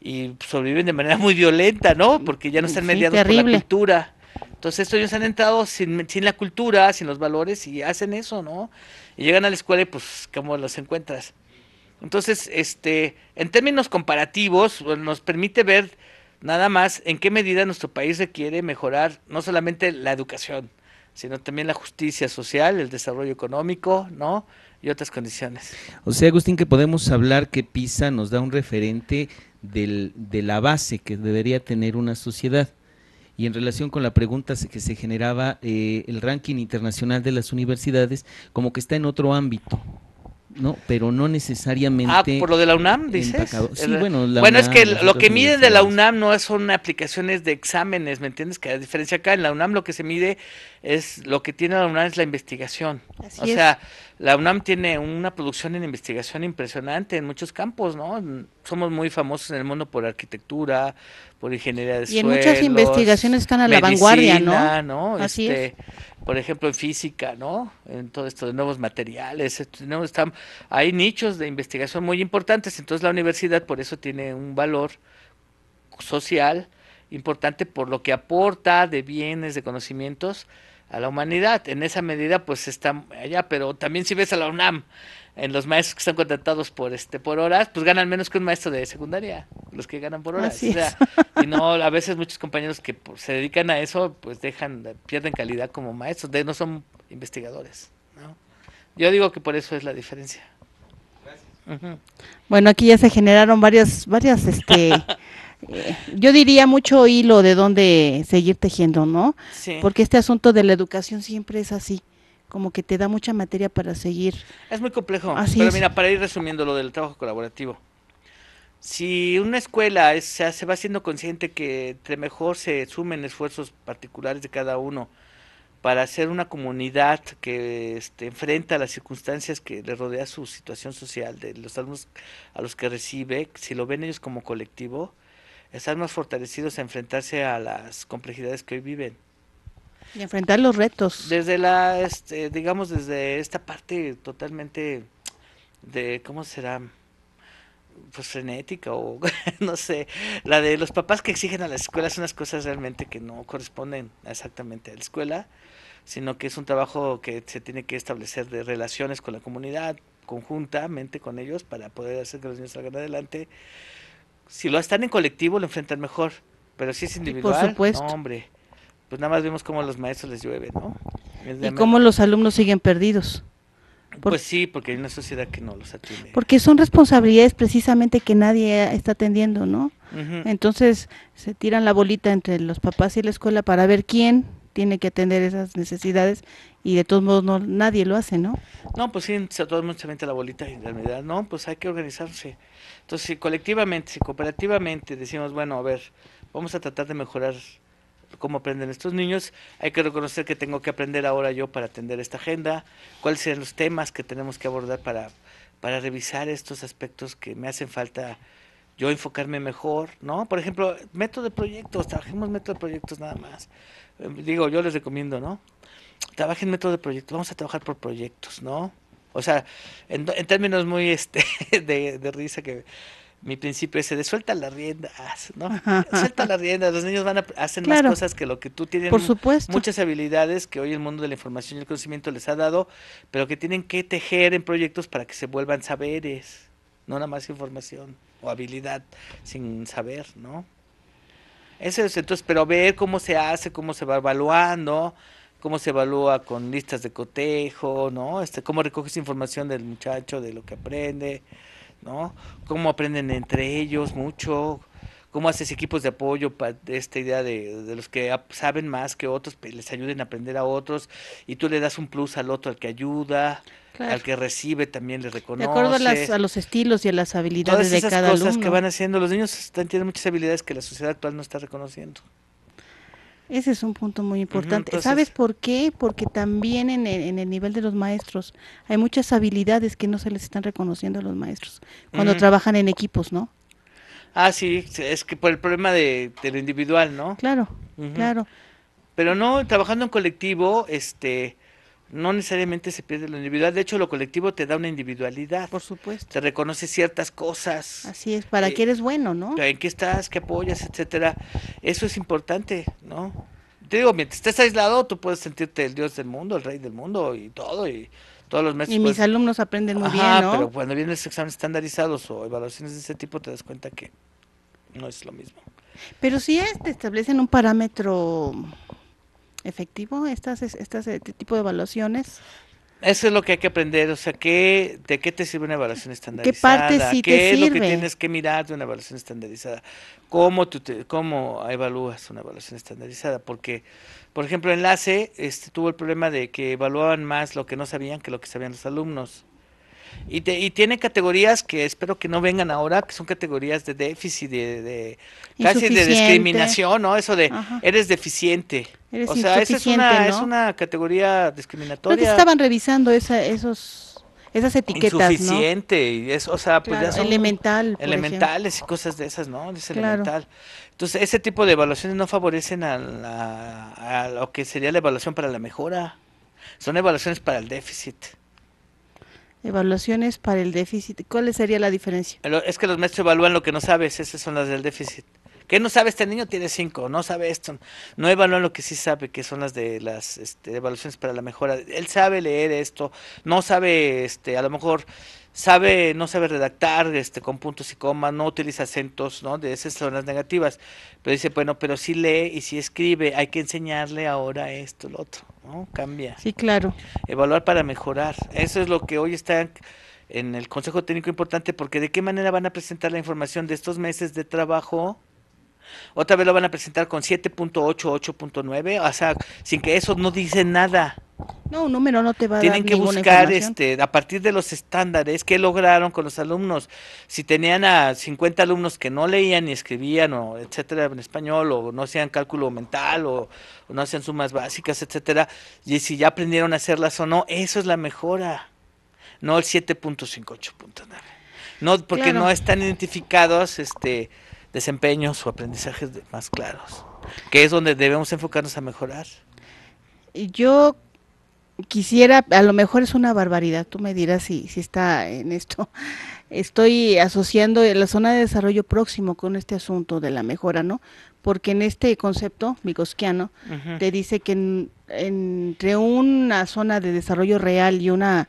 y sobreviven de manera muy violenta, ¿no? Porque ya no están mediados sí, por la cultura. Entonces ellos han entrado sin, sin la cultura, sin los valores, y hacen eso, ¿no? Y llegan a la escuela y pues, ¿cómo los encuentras? Entonces, este, en términos comparativos, nos permite ver nada más en qué medida nuestro país requiere mejorar no solamente la educación, sino también la justicia social, el desarrollo económico, ¿no? Y otras condiciones. O sea, Agustín, que podemos hablar que PISA nos da un referente del, de la base que debería tener una sociedad. Y en relación con la pregunta que se generaba, eh, el ranking internacional de las universidades, como que está en otro ámbito, ¿no? Pero no necesariamente. Ah, por lo de la UNAM, dices. Sí, el, bueno, la bueno UNAM, es que lo que miden de la UNAM no son aplicaciones de exámenes, ¿me entiendes? Que a diferencia acá, en la UNAM lo que se mide es, lo que tiene la UNAM es la investigación. Así o es. sea, la UNAM tiene una producción en investigación impresionante en muchos campos, ¿no? Somos muy famosos en el mundo por arquitectura, por ingeniería de suelos. Y en muchas investigaciones están a la vanguardia, ¿no? ¿no? Así este, es. Por ejemplo, en física, ¿no? En todo esto de nuevos materiales, ¿no? Están, hay nichos de investigación muy importantes, entonces la universidad por eso tiene un valor social importante por lo que aporta de bienes, de conocimientos a la humanidad. En esa medida, pues, está allá, pero también si ves a la UNAM, en los maestros que están contratados por este por horas, pues ganan menos que un maestro de secundaria, los que ganan por horas. O sea, y no, a veces muchos compañeros que pues, se dedican a eso, pues dejan, pierden calidad como maestros, de, no son investigadores, ¿no? Yo digo que por eso es la diferencia. Gracias. Uh-huh. Bueno, aquí ya se generaron varias, varias, este, eh, yo diría mucho hilo de dónde seguir tejiendo, ¿no? Sí. Porque este asunto de la educación siempre es así, como que te da mucha materia para seguir. Es muy complejo, Así pero es. mira, para ir resumiendo lo del trabajo colaborativo. Si una escuela es, se, se va siendo consciente que entre mejor se sumen esfuerzos particulares de cada uno para hacer una comunidad que este, enfrenta las circunstancias que le rodea su situación social, de los alumnos a los que recibe, si lo ven ellos como colectivo, están más fortalecidos a enfrentarse a las complejidades que hoy viven. Y enfrentar los retos. Desde la, este, digamos, desde esta parte totalmente de, ¿cómo será? Pues frenética o no sé, la de los papás que exigen a las escuelas unas cosas realmente que no corresponden exactamente a la escuela, sino que es un trabajo que se tiene que establecer de relaciones con la comunidad, conjuntamente con ellos, para poder hacer que los niños salgan adelante. Si lo están en colectivo, lo enfrentan mejor, pero si es individual, por supuesto. No, hombre, pues nada más vemos cómo a los maestros les llueve, ¿no? Y cómo los alumnos siguen perdidos. Por, pues sí, porque hay una sociedad que no los atiende. Porque son responsabilidades precisamente que nadie está atendiendo, ¿no? Uh-huh. Entonces se tiran la bolita entre los papás y la escuela para ver quién tiene que atender esas necesidades y de todos modos no, nadie lo hace, ¿no? No, pues sí, se atoran muchamente la bolita y en realidad, no, pues hay que organizarse. Entonces si colectivamente, si cooperativamente decimos, bueno, a ver, vamos a tratar de mejorar cómo aprenden estos niños, hay que reconocer que tengo que aprender ahora yo para atender esta agenda, cuáles serán los temas que tenemos que abordar para, para revisar estos aspectos que me hacen falta yo enfocarme mejor, ¿no? Por ejemplo, método de proyectos, trabajemos método de proyectos nada más. Digo, yo les recomiendo, ¿no? Trabajen método de proyectos, vamos a trabajar por proyectos, ¿no? O sea, en, en términos muy este de, de risa que... Mi principio es de suelta las riendas, ¿no? Suelta las riendas, los niños van a hacen claro, más cosas que lo que tú tienes. Por supuesto. Muchas habilidades que hoy el mundo de la información y el conocimiento les ha dado, pero que tienen que tejer en proyectos para que se vuelvan saberes, no nada más información o habilidad sin saber, ¿no? Eso es, entonces, pero ver cómo se hace, cómo se va evaluando, cómo se evalúa con listas de cotejo, ¿no? Este, cómo recoges información del muchacho, de lo que aprende, ¿no? Cómo aprenden entre ellos mucho, cómo haces equipos de apoyo para esta idea de, de los que saben más que otros, les ayuden a aprender a otros y tú le das un plus al otro, al que ayuda, claro, al que recibe también le reconoce. De acuerdo a, las, a los estilos y a las habilidades de cada alumno. Todas esas cosas que van haciendo, los niños están, tienen muchas habilidades que la sociedad actual no está reconociendo. Ese es un punto muy importante. Uh-huh, entonces, ¿sabes por qué? Porque también en el, en el nivel de los maestros hay muchas habilidades que no se les están reconociendo a los maestros cuando uh-huh. trabajan en equipos, ¿no? Ah, sí, es que por el problema de, de lo individual, ¿no? Claro, uh-huh. claro. Pero no, trabajando en colectivo, este, no necesariamente se pierde lo individual. De hecho, lo colectivo te da una individualidad. Por supuesto. Te reconoce ciertas cosas. Así es, para eh, qué eres bueno, ¿no? En qué estás, qué apoyas, etcétera. Eso es importante, ¿no? Te digo, mientras estés aislado, tú puedes sentirte el dios del mundo, el rey del mundo y todo, y todos los meses. Y puedes... mis alumnos aprenden muy Ajá, bien, ¿no? Pero cuando vienen los exámenes estandarizados o evaluaciones de ese tipo, te das cuenta que no es lo mismo. Pero si es, te establecen un parámetro... efectivo estas estas este tipo de evaluaciones. Eso es lo que hay que aprender, o sea, ¿qué, ¿de qué te sirve una evaluación estandarizada? ¿Qué parte sí ¿Qué te es sirve? Lo que tienes que mirar de una evaluación estandarizada? ¿Cómo tú te, cómo evalúas una evaluación estandarizada? Porque, por ejemplo, Enlace este, tuvo el problema de que evaluaban más lo que no sabían que lo que sabían los alumnos. Y, te, y tiene categorías que espero que no vengan ahora, que son categorías de déficit, de, de casi de discriminación, ¿no? Eso de Ajá. eres deficiente. Eres o sea, esa es una, ¿no? es una categoría discriminatoria. Pero te estaban revisando esa, esos, esas etiquetas, insuficiente, ¿no? Y es, o sea, pues claro, ya son elemental, elementales ejemplo. Y cosas de esas, ¿no? Es elemental. Claro. Entonces, ese tipo de evaluaciones no favorecen a, la, a lo que sería la evaluación para la mejora. Son evaluaciones para el déficit. Evaluaciones para el déficit. ¿Cuál sería la diferencia? Es que los maestros evalúan lo que no sabes, esas son las del déficit. ¿Qué no sabe este niño? Tiene cinco, no sabe esto. No evalúan lo que sí sabe, que son las de las este, evaluaciones para la mejora. Él sabe leer esto, no sabe, este, a lo mejor sabe, no sabe redactar este, con puntos y comas, no utiliza acentos, ¿no? De esas son las negativas. Pero dice, bueno, pero sí lee y sí escribe, hay que enseñarle ahora esto, lo otro. ¿No? Cambia. Sí, claro. Evaluar para mejorar. Eso es lo que hoy está en el Consejo Técnico importante, porque de qué manera van a presentar la información de estos meses de trabajo. Otra vez lo van a presentar con siete punto ocho, ocho punto nueve, o sea, sin que eso no dice nada. No, un número no te va a dar ninguna información. Tienen que buscar este, a partir de los estándares que lograron con los alumnos. Si tenían a cincuenta alumnos que no leían ni escribían, o etcétera, en español, o no hacían cálculo mental, o, o no hacían sumas básicas, etcétera, y si ya aprendieron a hacerlas o no, eso es la mejora. No el siete punto cinco, ocho punto nueve. No, porque claro, no están identificados este desempeños o aprendizajes más claros, que es donde debemos enfocarnos a mejorar. Yo quisiera, a lo mejor es una barbaridad, tú me dirás si, si está en esto, estoy asociando la zona de desarrollo próximo con este asunto de la mejora, ¿no? Porque en este concepto micosquiano uh-huh. te dice que en, entre una zona de desarrollo real y una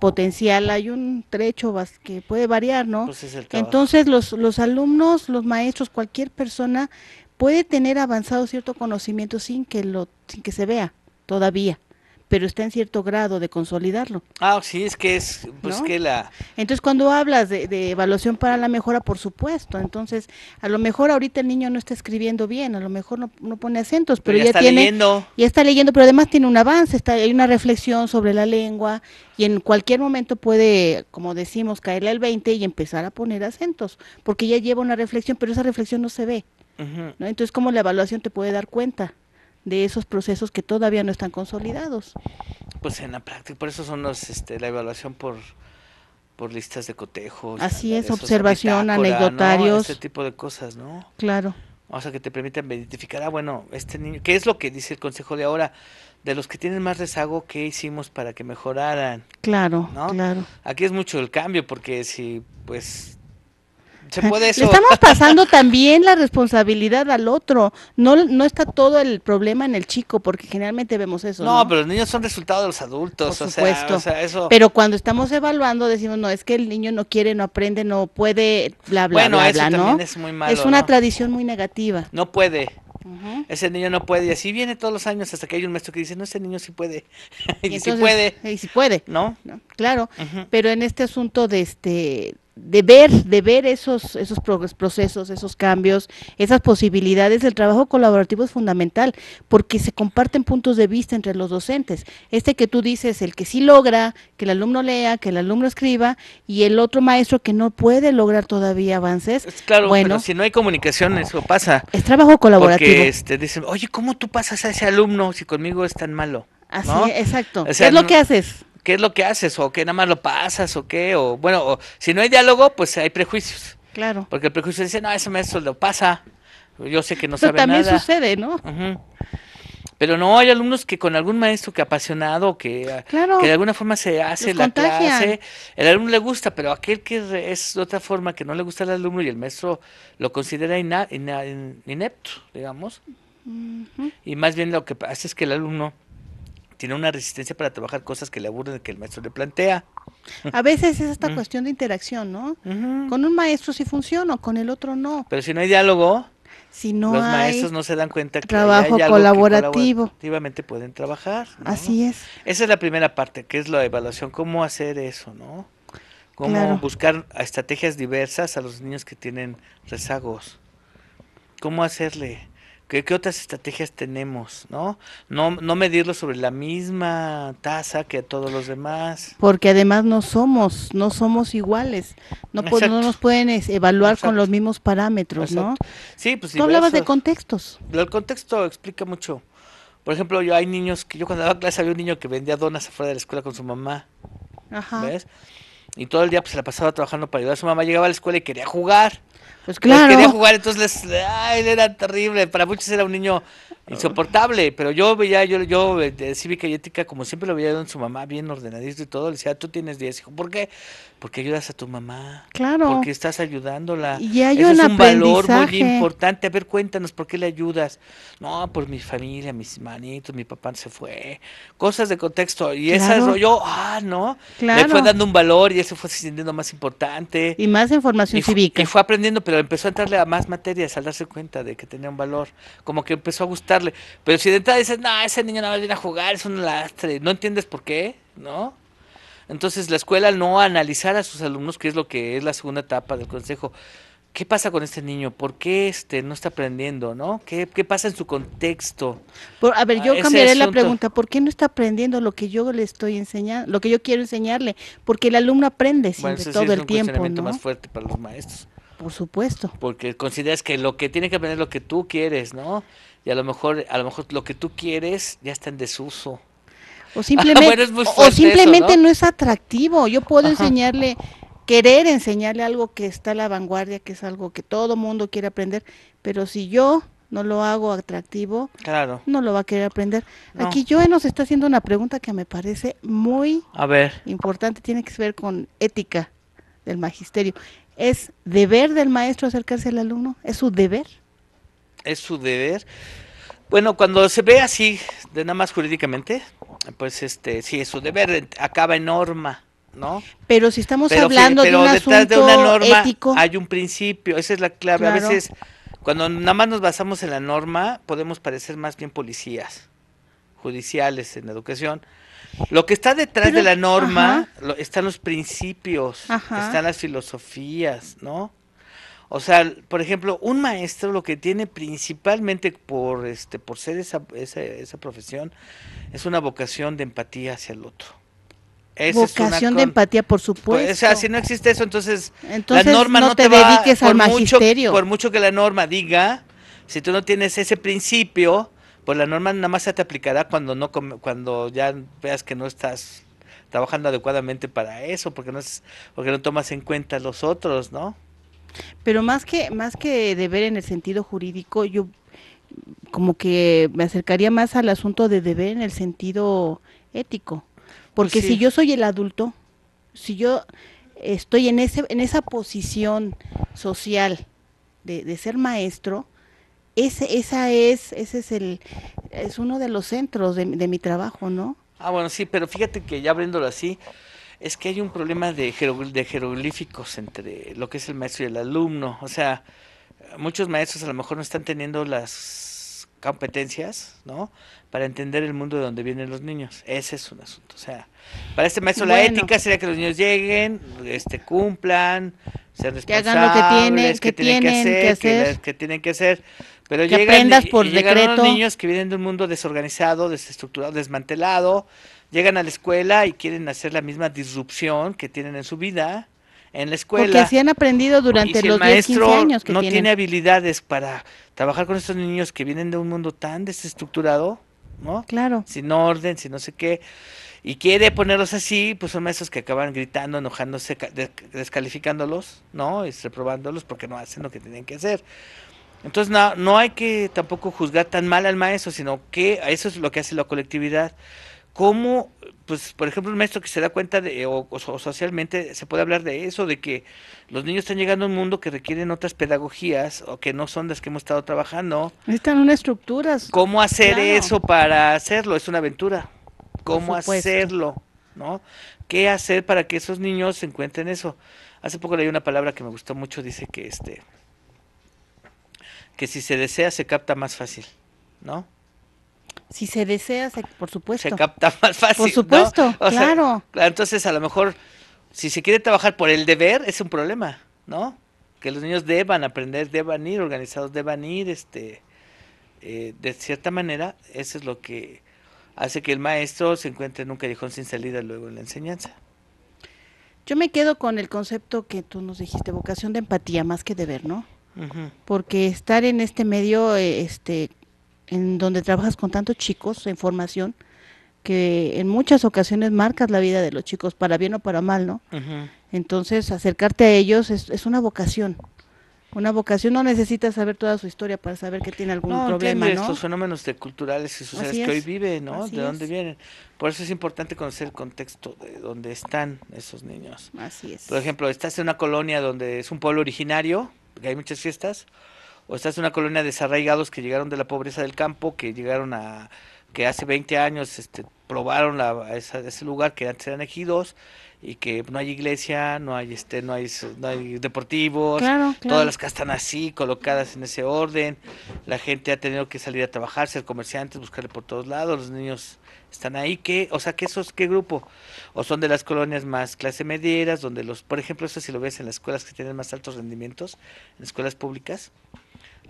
potencial hay un trecho que puede variar, ¿no? Pues es el trabajo. Entonces los, los alumnos, los maestros, cualquier persona puede tener avanzado cierto conocimiento sin que lo, sin que se vea todavía, pero está en cierto grado de consolidarlo. Ah, sí, es que es, pues, ¿no? que la... Entonces, cuando hablas de, de evaluación para la mejora, por supuesto, entonces, a lo mejor ahorita el niño no está escribiendo bien, a lo mejor no, no pone acentos, pero, pero ya, ya está tiene, leyendo. Ya está leyendo, pero además tiene un avance, está, hay una reflexión sobre la lengua, y en cualquier momento puede, como decimos, caerle al veinte y empezar a poner acentos, porque ya lleva una reflexión, pero esa reflexión no se ve, uh-huh. ¿no? Entonces, ¿cómo la evaluación te puede dar cuenta de esos procesos que todavía no están consolidados? Pues en la práctica, por eso son los, este, la evaluación por, por listas de cotejo. Así es, observación, anecdotarios. ¿No? Este tipo de cosas, ¿no? Claro. O sea, que te permitan identificar, ah, bueno, este niño, ¿qué es lo que dice el consejo de ahora? De los que tienen más rezago, ¿qué hicimos para que mejoraran? Claro, ¿no? Claro. Aquí es mucho el cambio, porque si, pues... ¿Se puede eso? Le estamos pasando también la responsabilidad al otro, no no está todo el problema en el chico, porque generalmente vemos eso. No, ¿no? pero los niños son resultado de los adultos, por o supuesto. Sea, o sea, eso... Pero cuando estamos evaluando decimos, no, es que el niño no quiere, no aprende, no puede, bla, bla, bueno, bla, eso bla, ¿no? Es muy malo, es una ¿no? tradición muy negativa. No puede. Uh-huh. Ese niño no puede, y así viene todos los años hasta que hay un maestro que dice, no, ese niño sí puede, y, y entonces, sí puede. Y sí puede. ¿No? ¿No? Claro, uh-huh. pero en este asunto de este... de ver, de ver esos, esos procesos, esos cambios, esas posibilidades, el trabajo colaborativo es fundamental, porque se comparten puntos de vista entre los docentes. Este que tú dices, el que sí logra, que el alumno lea, que el alumno escriba, y el otro maestro que no puede lograr todavía avances. Claro, bueno, pero si no hay comunicación, eso pasa. Es trabajo colaborativo. Porque este, dicen, oye, ¿cómo tú pasas a ese alumno si conmigo es tan malo? Así, ¿no? Exacto. O sea, ¿qué es lo que haces? ¿Qué es lo que haces? ¿O qué nada más lo pasas? ¿O qué? O bueno, o, si no hay diálogo, pues hay prejuicios. Claro. Porque el prejuicio dice, no, ese maestro lo pasa, yo sé que no sabe nada. Pero también sucede, ¿no? Uh-huh. Pero no, hay alumnos que con algún maestro que apasionado, que, claro, que de alguna forma se hace la clase, el alumno le gusta, pero aquel que es de otra forma, que no le gusta al alumno y el maestro lo considera ina, ina, inepto, digamos. Uh-huh. Y más bien lo que pasa es que el alumno tiene una resistencia para trabajar cosas que le aburren, que el maestro le plantea. A veces es esta mm. cuestión de interacción, ¿no? Uh-huh. Con un maestro sí funciona, con el otro no. Pero si no hay diálogo, si no los hay maestros no se dan cuenta que trabajo hay algo colaborativo. Que colaborativamente pueden trabajar, ¿no? Así es. Esa es la primera parte, que es la evaluación, cómo hacer eso, ¿no? Cómo claro. buscar estrategias diversas a los niños que tienen rezagos. Cómo hacerle... ¿Qué, ¿Qué otras estrategias tenemos, no? No no medirlo sobre la misma tasa que a todos los demás. Porque además no somos, no somos iguales. No, po no nos pueden evaluar Exacto. con los mismos parámetros, Exacto. ¿no? Sí, pues sí. Tú hablabas de contextos. El contexto explica mucho. Por ejemplo, yo hay niños que yo cuando daba clase había un niño que vendía donas afuera de la escuela con su mamá. Ajá. ¿Ves? Y todo el día pues la pasaba trabajando para ayudar a su mamá, llegaba a la escuela y quería jugar. Pues claro. Quería jugar, entonces les, ay, era terrible, para muchos era un niño insoportable, pero yo veía, yo, yo de cívica y ética, como siempre lo veía en su mamá, bien ordenadito y todo, le decía, tú tienes diez, hijo, ¿por qué? Porque ayudas a tu mamá, claro, porque estás ayudándola, y hay eso un es un valor muy importante, a ver, cuéntanos, ¿por qué le ayudas? No, por mi familia, mis manitos, mi papá se fue, cosas de contexto, y claro. esa rollo, ah, no, claro. le fue dando un valor, y eso fue sintiendo más importante. Y más información y cívica. Y fue aprendiendo, pero empezó a entrarle a más materias al darse cuenta de que tenía un valor, como que empezó a gustarle, pero si de entrada dices, no, ese niño nada más viene a jugar, es un lastre, no entiendes por qué, ¿no? Entonces la escuela no analizar a sus alumnos, que es lo que es la segunda etapa del consejo, ¿qué pasa con este niño? ¿Por qué este no está aprendiendo, no? ¿Qué, qué pasa en su contexto? Por, a ver, yo ah, cambiaré asunto. La pregunta, ¿por qué no está aprendiendo lo que yo le estoy enseñando, lo que yo quiero enseñarle? Porque el alumno aprende bueno, siempre, todo sí es el un tiempo, cuestionamiento ¿no? más fuerte para los maestros. Por supuesto. Porque consideras que lo que tiene que aprender es lo que tú quieres, ¿no? Y a lo mejor a lo mejor lo que tú quieres ya está en desuso. O simplemente, bueno, es muy fuerte o simplemente eso, ¿no? no es atractivo. Yo puedo Ajá. enseñarle, querer enseñarle algo que está a la vanguardia, que es algo que todo mundo quiere aprender, pero si yo no lo hago atractivo, claro, no lo va a querer aprender. No. Aquí Joe nos está haciendo una pregunta que me parece muy a ver. importante, tiene que ver con ética del magisterio. ¿Es deber del maestro acercarse al alumno? ¿Es su deber? ¿Es su deber? Bueno, cuando se ve así, de nada más jurídicamente, pues este sí es su deber, acaba en norma, ¿no? Pero si estamos pero, hablando pero de un asunto ético. Pero detrás de una norma ético, hay un principio, esa es la clave. Claro. A veces, cuando nada más nos basamos en la norma, podemos parecer más bien policías, judiciales en la educación. Lo que está detrás pero, de la norma lo, están los principios, ajá. están las filosofías, ¿no? O sea, por ejemplo, un maestro lo que tiene principalmente por este por ser esa, esa, esa profesión es una vocación de empatía hacia el otro. Esa vocación es una con, de empatía, por supuesto. O sea, si no existe eso, entonces, entonces la norma no, no te, te va, dediques al magisterio. Mucho, por mucho que la norma diga, si tú no tienes ese principio, pues la norma nada más se te aplicará cuando no cuando ya veas que no estás trabajando adecuadamente para eso, porque no es, porque no tomas en cuenta los otros, ¿no? Pero más que más que deber en el sentido jurídico, yo como que me acercaría más al asunto de deber en el sentido ético, porque sí. si yo soy el adulto, si yo estoy en ese en esa posición social de, de ser maestro, ese esa es ese es el es uno de los centros de, de mi trabajo, ¿no? Ah, bueno, sí, pero fíjate que ya abriéndolo así, es que hay un problema de, jerogl de jeroglíficos entre lo que es el maestro y el alumno. O sea, muchos maestros a lo mejor no están teniendo las competencias, ¿no?, para entender el mundo de donde vienen los niños. Ese es un asunto. O sea, para este maestro bueno. la ética sería que los niños lleguen, este cumplan, sean responsables, que hagan lo que tienen que, que, tienen que hacer, que, hacer. Que, que tienen que hacer. Pero que llegan, aprendas por decreto. Los niños que vienen de un mundo desorganizado, desestructurado, desmantelado, llegan a la escuela y quieren hacer la misma disrupción que tienen en su vida en la escuela. Porque así han aprendido durante los diez, quince años que tienen. Y si el maestro no tiene habilidades para trabajar con estos niños que vienen de un mundo tan desestructurado, ¿no? Claro. Sin orden, sin no sé qué, y quiere ponerlos así, pues son maestros que acaban gritando, enojándose, descalificándolos, ¿no? Y reprobándolos porque no hacen lo que tienen que hacer. Entonces no, no hay que tampoco juzgar tan mal al maestro, sino que eso es lo que hace la colectividad. ¿Cómo, pues, por ejemplo, un maestro que se da cuenta de, o, o socialmente se puede hablar de eso, de que los niños están llegando a un mundo que requieren otras pedagogías o que no son las que hemos estado trabajando? Necesitan unas estructuras. ¿Cómo hacer claro. eso para hacerlo? Es una aventura. ¿Cómo hacerlo? ¿No? ¿Qué hacer para que esos niños encuentren eso? Hace poco leí una palabra que me gustó mucho, dice que este, que si se desea se capta más fácil, ¿no? Si se desea, se, por supuesto. Se capta más fácil. Por supuesto, ¿no? Claro. Sea, entonces, a lo mejor, si se quiere trabajar por el deber, es un problema, ¿no? Que los niños deban aprender, deban ir organizados, deban ir, este, eh, de cierta manera, eso es lo que hace que el maestro se encuentre en un callejón sin salida luego en la enseñanza. Yo me quedo con el concepto que tú nos dijiste, vocación de empatía más que deber, ¿no? Uh-huh. Porque estar en este medio, este... en donde trabajas con tantos chicos en formación, que en muchas ocasiones marcas la vida de los chicos, para bien o para mal, ¿no? Uh-huh. Entonces, acercarte a ellos es, es una vocación. Una vocación, no necesitas saber toda su historia para saber que tiene algún no, problema, ¿no? Los fenómenos de culturales y sociales que hoy viven, ¿no? Así de dónde es. Vienen. Por eso es importante conocer el contexto de donde están esos niños. Así es. Por ejemplo, estás en una colonia donde es un pueblo originario, que hay muchas fiestas, o estás en una colonia de desarraigados que llegaron de la pobreza del campo, que llegaron a, que hace veinte años este, probaron la, esa, ese lugar que antes eran ejidos y que no hay iglesia, no hay este, no hay, no hay deportivos, claro, claro. Todas las casas están así, colocadas en ese orden, la gente ha tenido que salir a trabajar, ser comerciantes, buscarle por todos lados, los niños están ahí, que, o sea, que esos, ¿qué grupo? O son de las colonias más clase medieras, donde los, por ejemplo, eso si lo ves en las escuelas que tienen más altos rendimientos, en las escuelas públicas,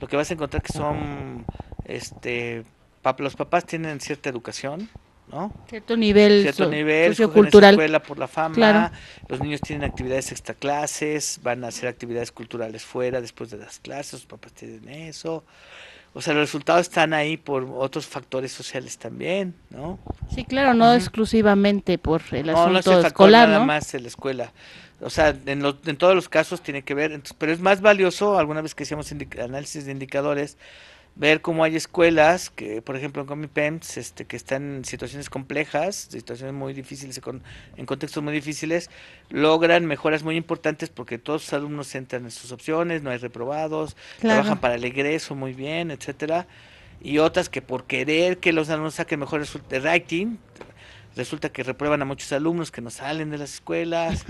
lo que vas a encontrar que son, este, pap los papás tienen cierta educación, ¿no? Cierto nivel, cierto so nivel sociocultural. Escogen escuela por la fama, claro. Los niños tienen actividades extra clases, van a hacer actividades culturales fuera después de las clases, los papás tienen eso. O sea, los resultados están ahí por otros factores sociales también, ¿no? Sí, claro, no uh-huh. exclusivamente por el no, asunto no es el escolar, nada ¿no? más en la escuela. O sea, en, los, en todos los casos tiene que ver, entonces, pero es más valioso, alguna vez que hacíamos análisis de indicadores, ver cómo hay escuelas que, por ejemplo, en COMIPEMS, este, que están en situaciones complejas, situaciones muy difíciles, en contextos muy difíciles, logran mejoras muy importantes porque todos sus alumnos entran en sus opciones, no hay reprobados, claro, trabajan para el egreso muy bien, etcétera. Y otras que por querer que los alumnos saquen mejor de rating, resulta que reprueban a muchos alumnos que no salen de las escuelas.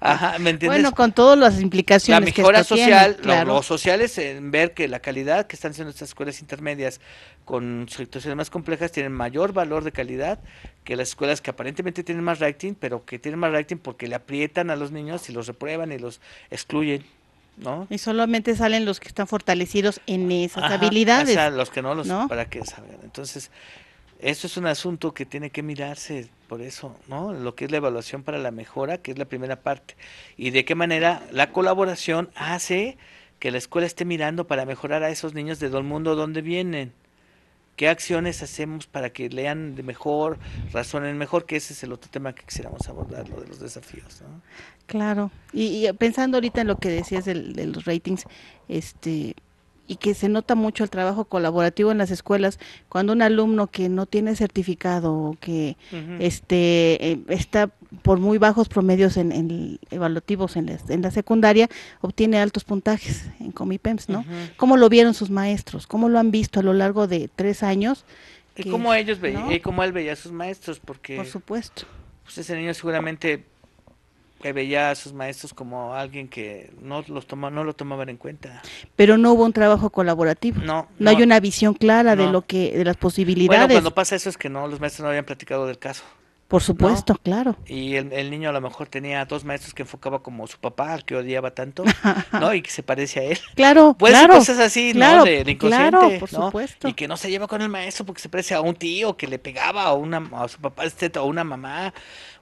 Ajá, ¿me entiendes? Bueno, con todas las implicaciones que esto tiene. La mejora social, claro. lo, lo social es en ver que la calidad que están haciendo estas escuelas intermedias con situaciones más complejas tienen mayor valor de calidad que las escuelas que aparentemente tienen más rating, pero que tienen más rating porque le aprietan a los niños y los reprueban y los excluyen, ¿no? Y solamente salen los que están fortalecidos en esas Ajá, habilidades. O sea, los que no, los ¿no? para que salgan. Entonces, eso es un asunto que tiene que mirarse, por eso, ¿no? Lo que es la evaluación para la mejora, que es la primera parte. Y de qué manera la colaboración hace que la escuela esté mirando para mejorar a esos niños de todo el mundo donde vienen. ¿Qué acciones hacemos para que lean de mejor, razonen mejor? Que ese es el otro tema que quisiéramos abordar, lo de los desafíos, ¿no? Claro. Y, y pensando ahorita en lo que decías del, de los ratings, este... y que se nota mucho el trabajo colaborativo en las escuelas, cuando un alumno que no tiene certificado o que uh-huh. este eh, está por muy bajos promedios en, en evaluativos en la, en la secundaria, obtiene altos puntajes en COMIPEMS, ¿no? Uh-huh. ¿Cómo lo vieron sus maestros? ¿Cómo lo han visto a lo largo de tres años? Que, y cómo ellos veían, ¿no? Y cómo él veía a sus maestros, porque por supuesto, pues ese niño seguramente que veía a sus maestros como alguien que no los toma, no lo tomaban en cuenta. Pero no hubo un trabajo colaborativo. No, no, no hay una visión clara no. de lo que de las posibilidades. Bueno, cuando pasa eso es que no los maestros no habían platicado del caso. Por supuesto, ¿no? Claro. Y el, el niño a lo mejor tenía dos maestros que enfocaba como su papá, al que odiaba tanto, ¿no? Y que se parece a él. Claro, pues claro. Cosas así, claro, ¿no? De, de inconsciente, claro, por ¿no? supuesto. Y que no se lleva con el maestro porque se parece a un tío que le pegaba, o una, a su papá, etcétera, o una mamá,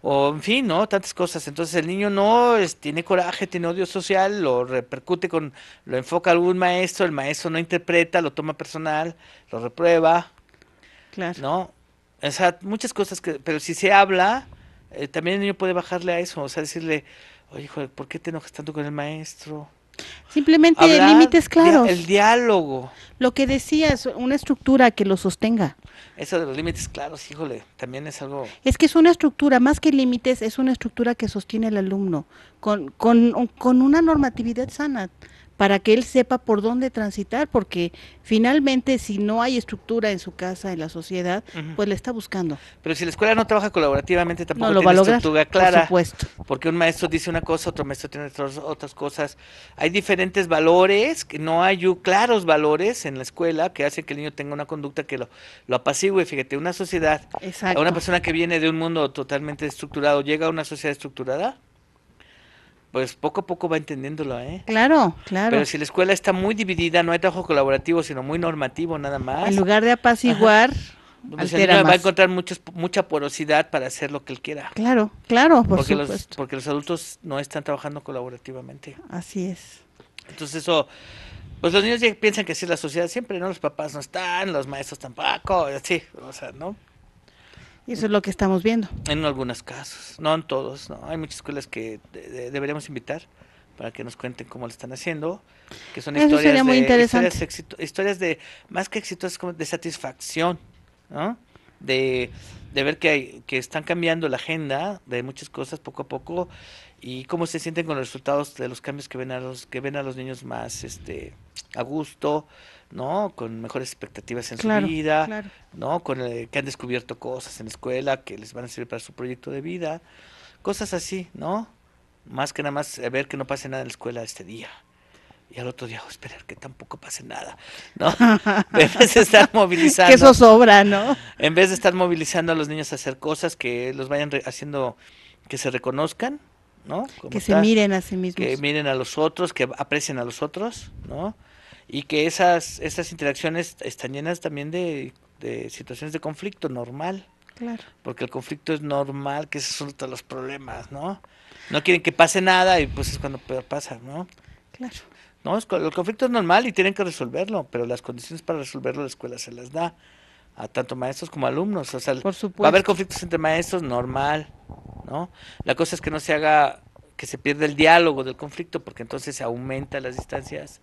o en fin, ¿no? Tantas cosas. Entonces el niño no es, tiene coraje, tiene odio social, lo repercute con, lo enfoca a algún maestro, el maestro no interpreta, lo toma personal, lo reprueba, claro, ¿no? O sea, muchas cosas, que pero si se habla, eh, también el niño puede bajarle a eso, o sea, decirle, oye, hijo, ¿por qué te enojas tanto con el maestro? Simplemente límites claros. Di el diálogo. Lo que decías, una estructura que lo sostenga. Eso de los límites claros, híjole, también es algo... Es que es una estructura, más que límites, es una estructura que sostiene el alumno, con, con, con una normatividad sana, para que él sepa por dónde transitar, porque finalmente si no hay estructura en su casa, en la sociedad, uh-huh. pues le está buscando. Pero si la escuela no trabaja colaborativamente, tampoco no tiene lograr, estructura clara. Por supuesto. Porque un maestro dice una cosa, otro maestro tiene otros, otras cosas. Hay diferentes valores, que no hay claros valores en la escuela que hacen que el niño tenga una conducta que lo, lo apacigüe. Fíjate, una sociedad, Exacto. a una persona que viene de un mundo totalmente estructurado, llega a una sociedad estructurada, pues poco a poco va entendiéndolo, ¿eh? Claro, claro. Pero si la escuela está muy dividida, no hay trabajo colaborativo, sino muy normativo nada más. En lugar de apaciguar, pues el niño va a encontrar muchos, mucha porosidad para hacer lo que él quiera. Claro, claro, por porque supuesto. Los, porque los adultos no están trabajando colaborativamente. Así es. Entonces eso, pues los niños ya piensan que así es la sociedad siempre, ¿no? Los papás no están, los maestros tampoco, así, o sea, ¿no? Eso es lo que estamos viendo. En algunos casos, no en todos, no. Hay muchas escuelas que de, de, deberíamos invitar para que nos cuenten cómo lo están haciendo, que son Eso historias sería muy de interesante. Historias, exito, historias de más que exitosas, como de satisfacción, ¿no? De, de ver que hay, que están cambiando la agenda de muchas cosas poco a poco y cómo se sienten con los resultados de los cambios que ven a los que ven a los niños más este a gusto, ¿no? Con mejores expectativas en claro, su vida, claro. ¿no? Con eh, que han descubierto cosas en la escuela que les van a servir para su proyecto de vida, cosas así, ¿no? Más que nada más eh, ver que no pase nada en la escuela este día. Y al otro día, oh, esperar que tampoco pase nada, ¿no? En vez de estar movilizando... que eso sobra, ¿no? En vez de estar movilizando a los niños a hacer cosas que los vayan re haciendo, que se reconozcan, ¿no? Como que se tal, miren a sí mismos. Que miren a los otros, que aprecien a los otros, ¿no? Y que esas, esas interacciones están llenas también de, de situaciones de conflicto normal. Claro. Porque el conflicto es normal, que se sueltan los problemas, ¿no? No quieren que pase nada y pues es cuando peor pasa, ¿no? Claro. No, el conflicto es normal y tienen que resolverlo, pero las condiciones para resolverlo la escuela se las da a tanto maestros como alumnos. O sea, por supuesto. Va a haber conflictos entre maestros, normal, ¿no? La cosa es que no se haga, que se pierda el diálogo del conflicto, porque entonces se aumenta las distancias,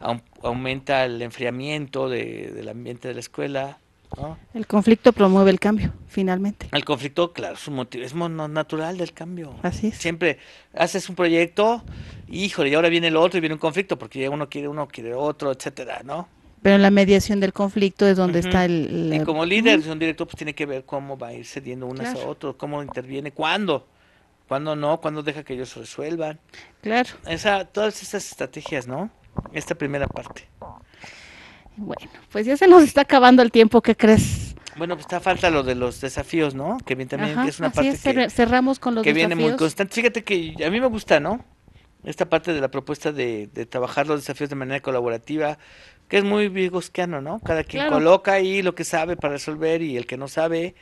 aum, aumenta el enfriamiento de, del ambiente de la escuela, ¿no? El conflicto promueve el cambio, finalmente. El conflicto, claro, es un motivismo natural del cambio. Así es. Siempre haces un proyecto, híjole, y ahora viene el otro y viene un conflicto, porque ya uno quiere uno, quiere otro, etcétera, ¿no? Pero en la mediación del conflicto es donde uh-huh. está el... La... Y como líder, uh-huh. un director, pues tiene que ver cómo va a ir cediendo unas claro. a otros, cómo interviene, cuándo, cuándo no, cuándo deja que ellos resuelvan. Claro. Esa, todas esas estrategias, ¿no? Esta primera parte. Bueno, pues ya se nos está acabando el tiempo, ¿qué crees? Bueno, pues está falta lo de los desafíos, ¿no? Que bien también Ajá, es una parte es, que, cerramos con los que desafíos. Viene muy constante. Fíjate que a mí me gusta, ¿no? Esta parte de la propuesta de, de trabajar los desafíos de manera colaborativa, que es muy vigosquiano, ¿no? Cada quien claro. coloca ahí lo que sabe para resolver y el que no sabe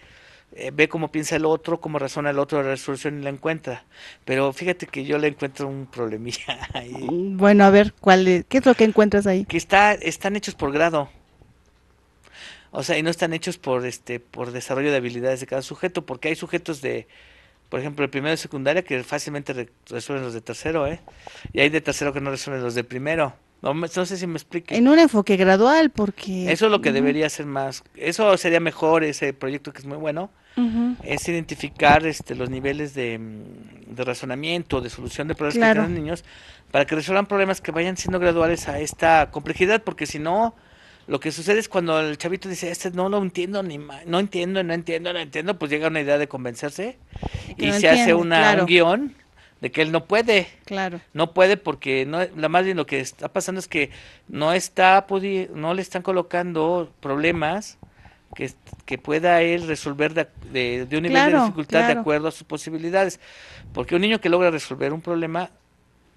eh, ve cómo piensa el otro, cómo razona el otro la resolución y la encuentra. Pero fíjate que yo le encuentro un problemilla ahí. Bueno, a ver, ¿cuál es? ¿Qué es lo que encuentras ahí? Que está, están hechos por grado. O sea, y no están hechos por este por desarrollo de habilidades de cada sujeto, porque hay sujetos de, por ejemplo, el primero de secundaria que fácilmente re resuelven los de tercero, ¿eh? Y hay de tercero que no resuelven los de primero. No, no sé si me explique. En un enfoque gradual, porque... Eso es lo que debería ser más. Eso sería mejor, ese proyecto que es muy bueno, uh-huh. es identificar este, los niveles de, de razonamiento, de solución de problemas claro. que tienen los niños, para que resuelvan problemas que vayan siendo graduales a esta complejidad, porque si no, lo que sucede es cuando el chavito dice, este no lo entiendo, ni ma no entiendo, no entiendo, no entiendo, pues llega una idea de convencerse que y no se entiende, hace una, claro. un guión. De que él no puede, claro. no puede porque no, la más bien lo que está pasando es que no está pudi no le están colocando problemas que, que pueda él resolver de, de, de un nivel claro, de dificultad claro. de acuerdo a sus posibilidades, porque un niño que logra resolver un problema,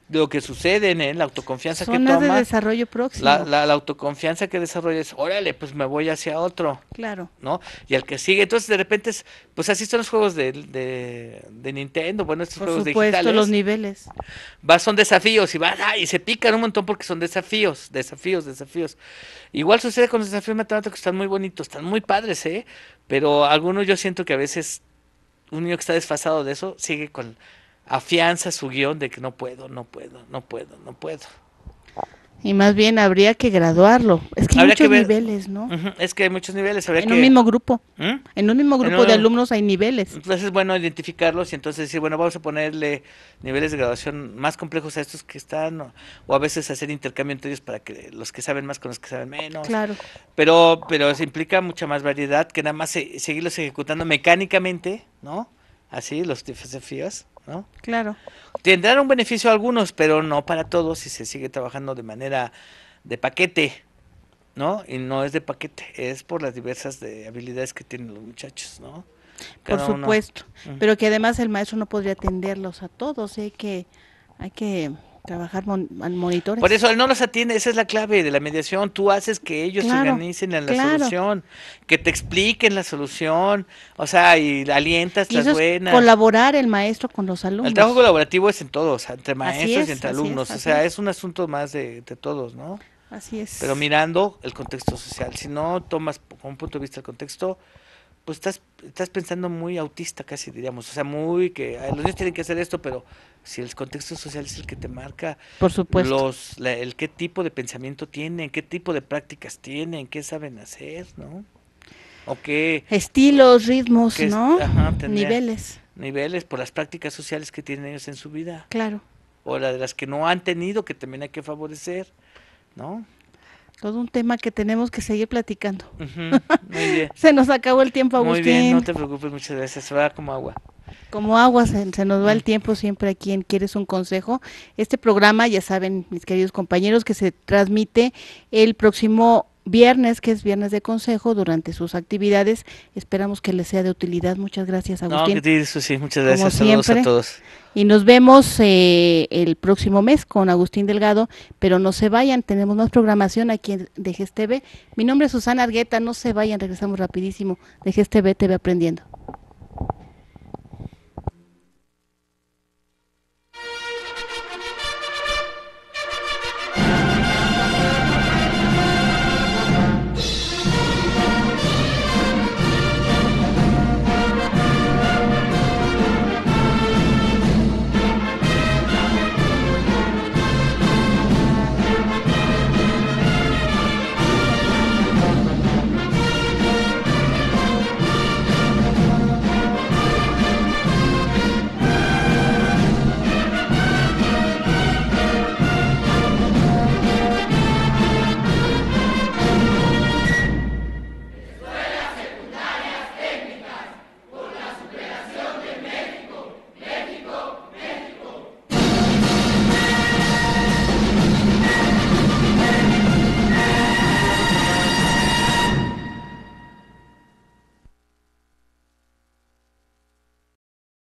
lo que sucede en él, la autoconfianza Zonas que toma, de desarrollo próximo. La, la, la autoconfianza que desarrolla es, órale, pues me voy hacia otro, claro, ¿no? Y al que sigue, entonces de repente es, pues así son los juegos de, de, de Nintendo, bueno, estos Por juegos supuesto, digitales. Por supuesto, los niveles. Va, son desafíos y van, ah, y se pican un montón porque son desafíos, desafíos, desafíos. Igual sucede con los desafíos matemáticos, están muy bonitos, están muy padres, ¿eh? Pero algunos yo siento que a veces un niño que está desfasado de eso sigue con... afianza su guión de que no puedo, no puedo, no puedo, no puedo. Y más bien habría que graduarlo. Es que hay habría muchos que niveles, ¿no? Uh-huh. Es que hay muchos niveles. Habría en, que... un mismo grupo. ¿Eh? en un mismo grupo. En un mismo grupo de alumnos hay niveles. Entonces es bueno identificarlos y entonces decir, bueno, vamos a ponerle niveles de graduación más complejos a estos que están, o, o a veces hacer intercambio entre ellos para que los que saben más con los que saben menos. Claro. Pero, pero se implica mucha más variedad que nada más se, seguirlos ejecutando mecánicamente, ¿no? Así, los desafíos. ¿No? Claro. Tendrán un beneficio a algunos, pero no para todos si se sigue trabajando de manera de paquete, ¿no? Y no es de paquete, es por las diversas de habilidades que tienen los muchachos, ¿no? Cada por supuesto, uno. Pero que además el maestro no podría atenderlos a todos, hay que, hay que trabajar mon monitores. Por eso él no los atiende, esa es la clave de la mediación, tú haces que ellos claro, se organicen en la claro. solución, que te expliquen la solución, o sea, y alientas y las buenas. Colaborar el maestro con los alumnos. El trabajo colaborativo es en todos, o sea, entre maestros es, y entre alumnos, es, o sea, es. es un asunto más de, de todos, ¿no? Así es. Pero mirando el contexto social, si no tomas con un punto de vista el contexto, pues estás, estás pensando muy autista casi, diríamos, o sea, muy que los niños tienen que hacer esto, pero si el contexto social es el que te marca, por supuesto, los, la, el qué tipo de pensamiento tienen, qué tipo de prácticas tienen, qué saben hacer, ¿no? O qué... Estilos, ritmos, qué, ¿no? Ajá, niveles. Niveles por las prácticas sociales que tienen ellos en su vida. Claro. O la de las que no han tenido, que también hay que favorecer, ¿no? Todo un tema que tenemos que seguir platicando. Uh-huh, muy bien. Se nos acabó el tiempo, Agustín. Muy bien, no te preocupes, muchas gracias. Se va como agua. Como agua, se, se nos va el tiempo siempre aquí en Quieres un Consejo. Este programa, ya saben, mis queridos compañeros, que se transmite el próximo viernes, que es Viernes de Consejo, durante sus actividades. Esperamos que les sea de utilidad. Muchas gracias, Agustín. No, que eso sí, muchas gracias. Saludos a todos. Y nos vemos eh, el próximo mes con Agustín Delgado, pero no se vayan, tenemos más programación aquí en D G S T V. Mi nombre es Susana Argueta, no se vayan, regresamos rapidísimo. D G S T V, T V Aprendiendo.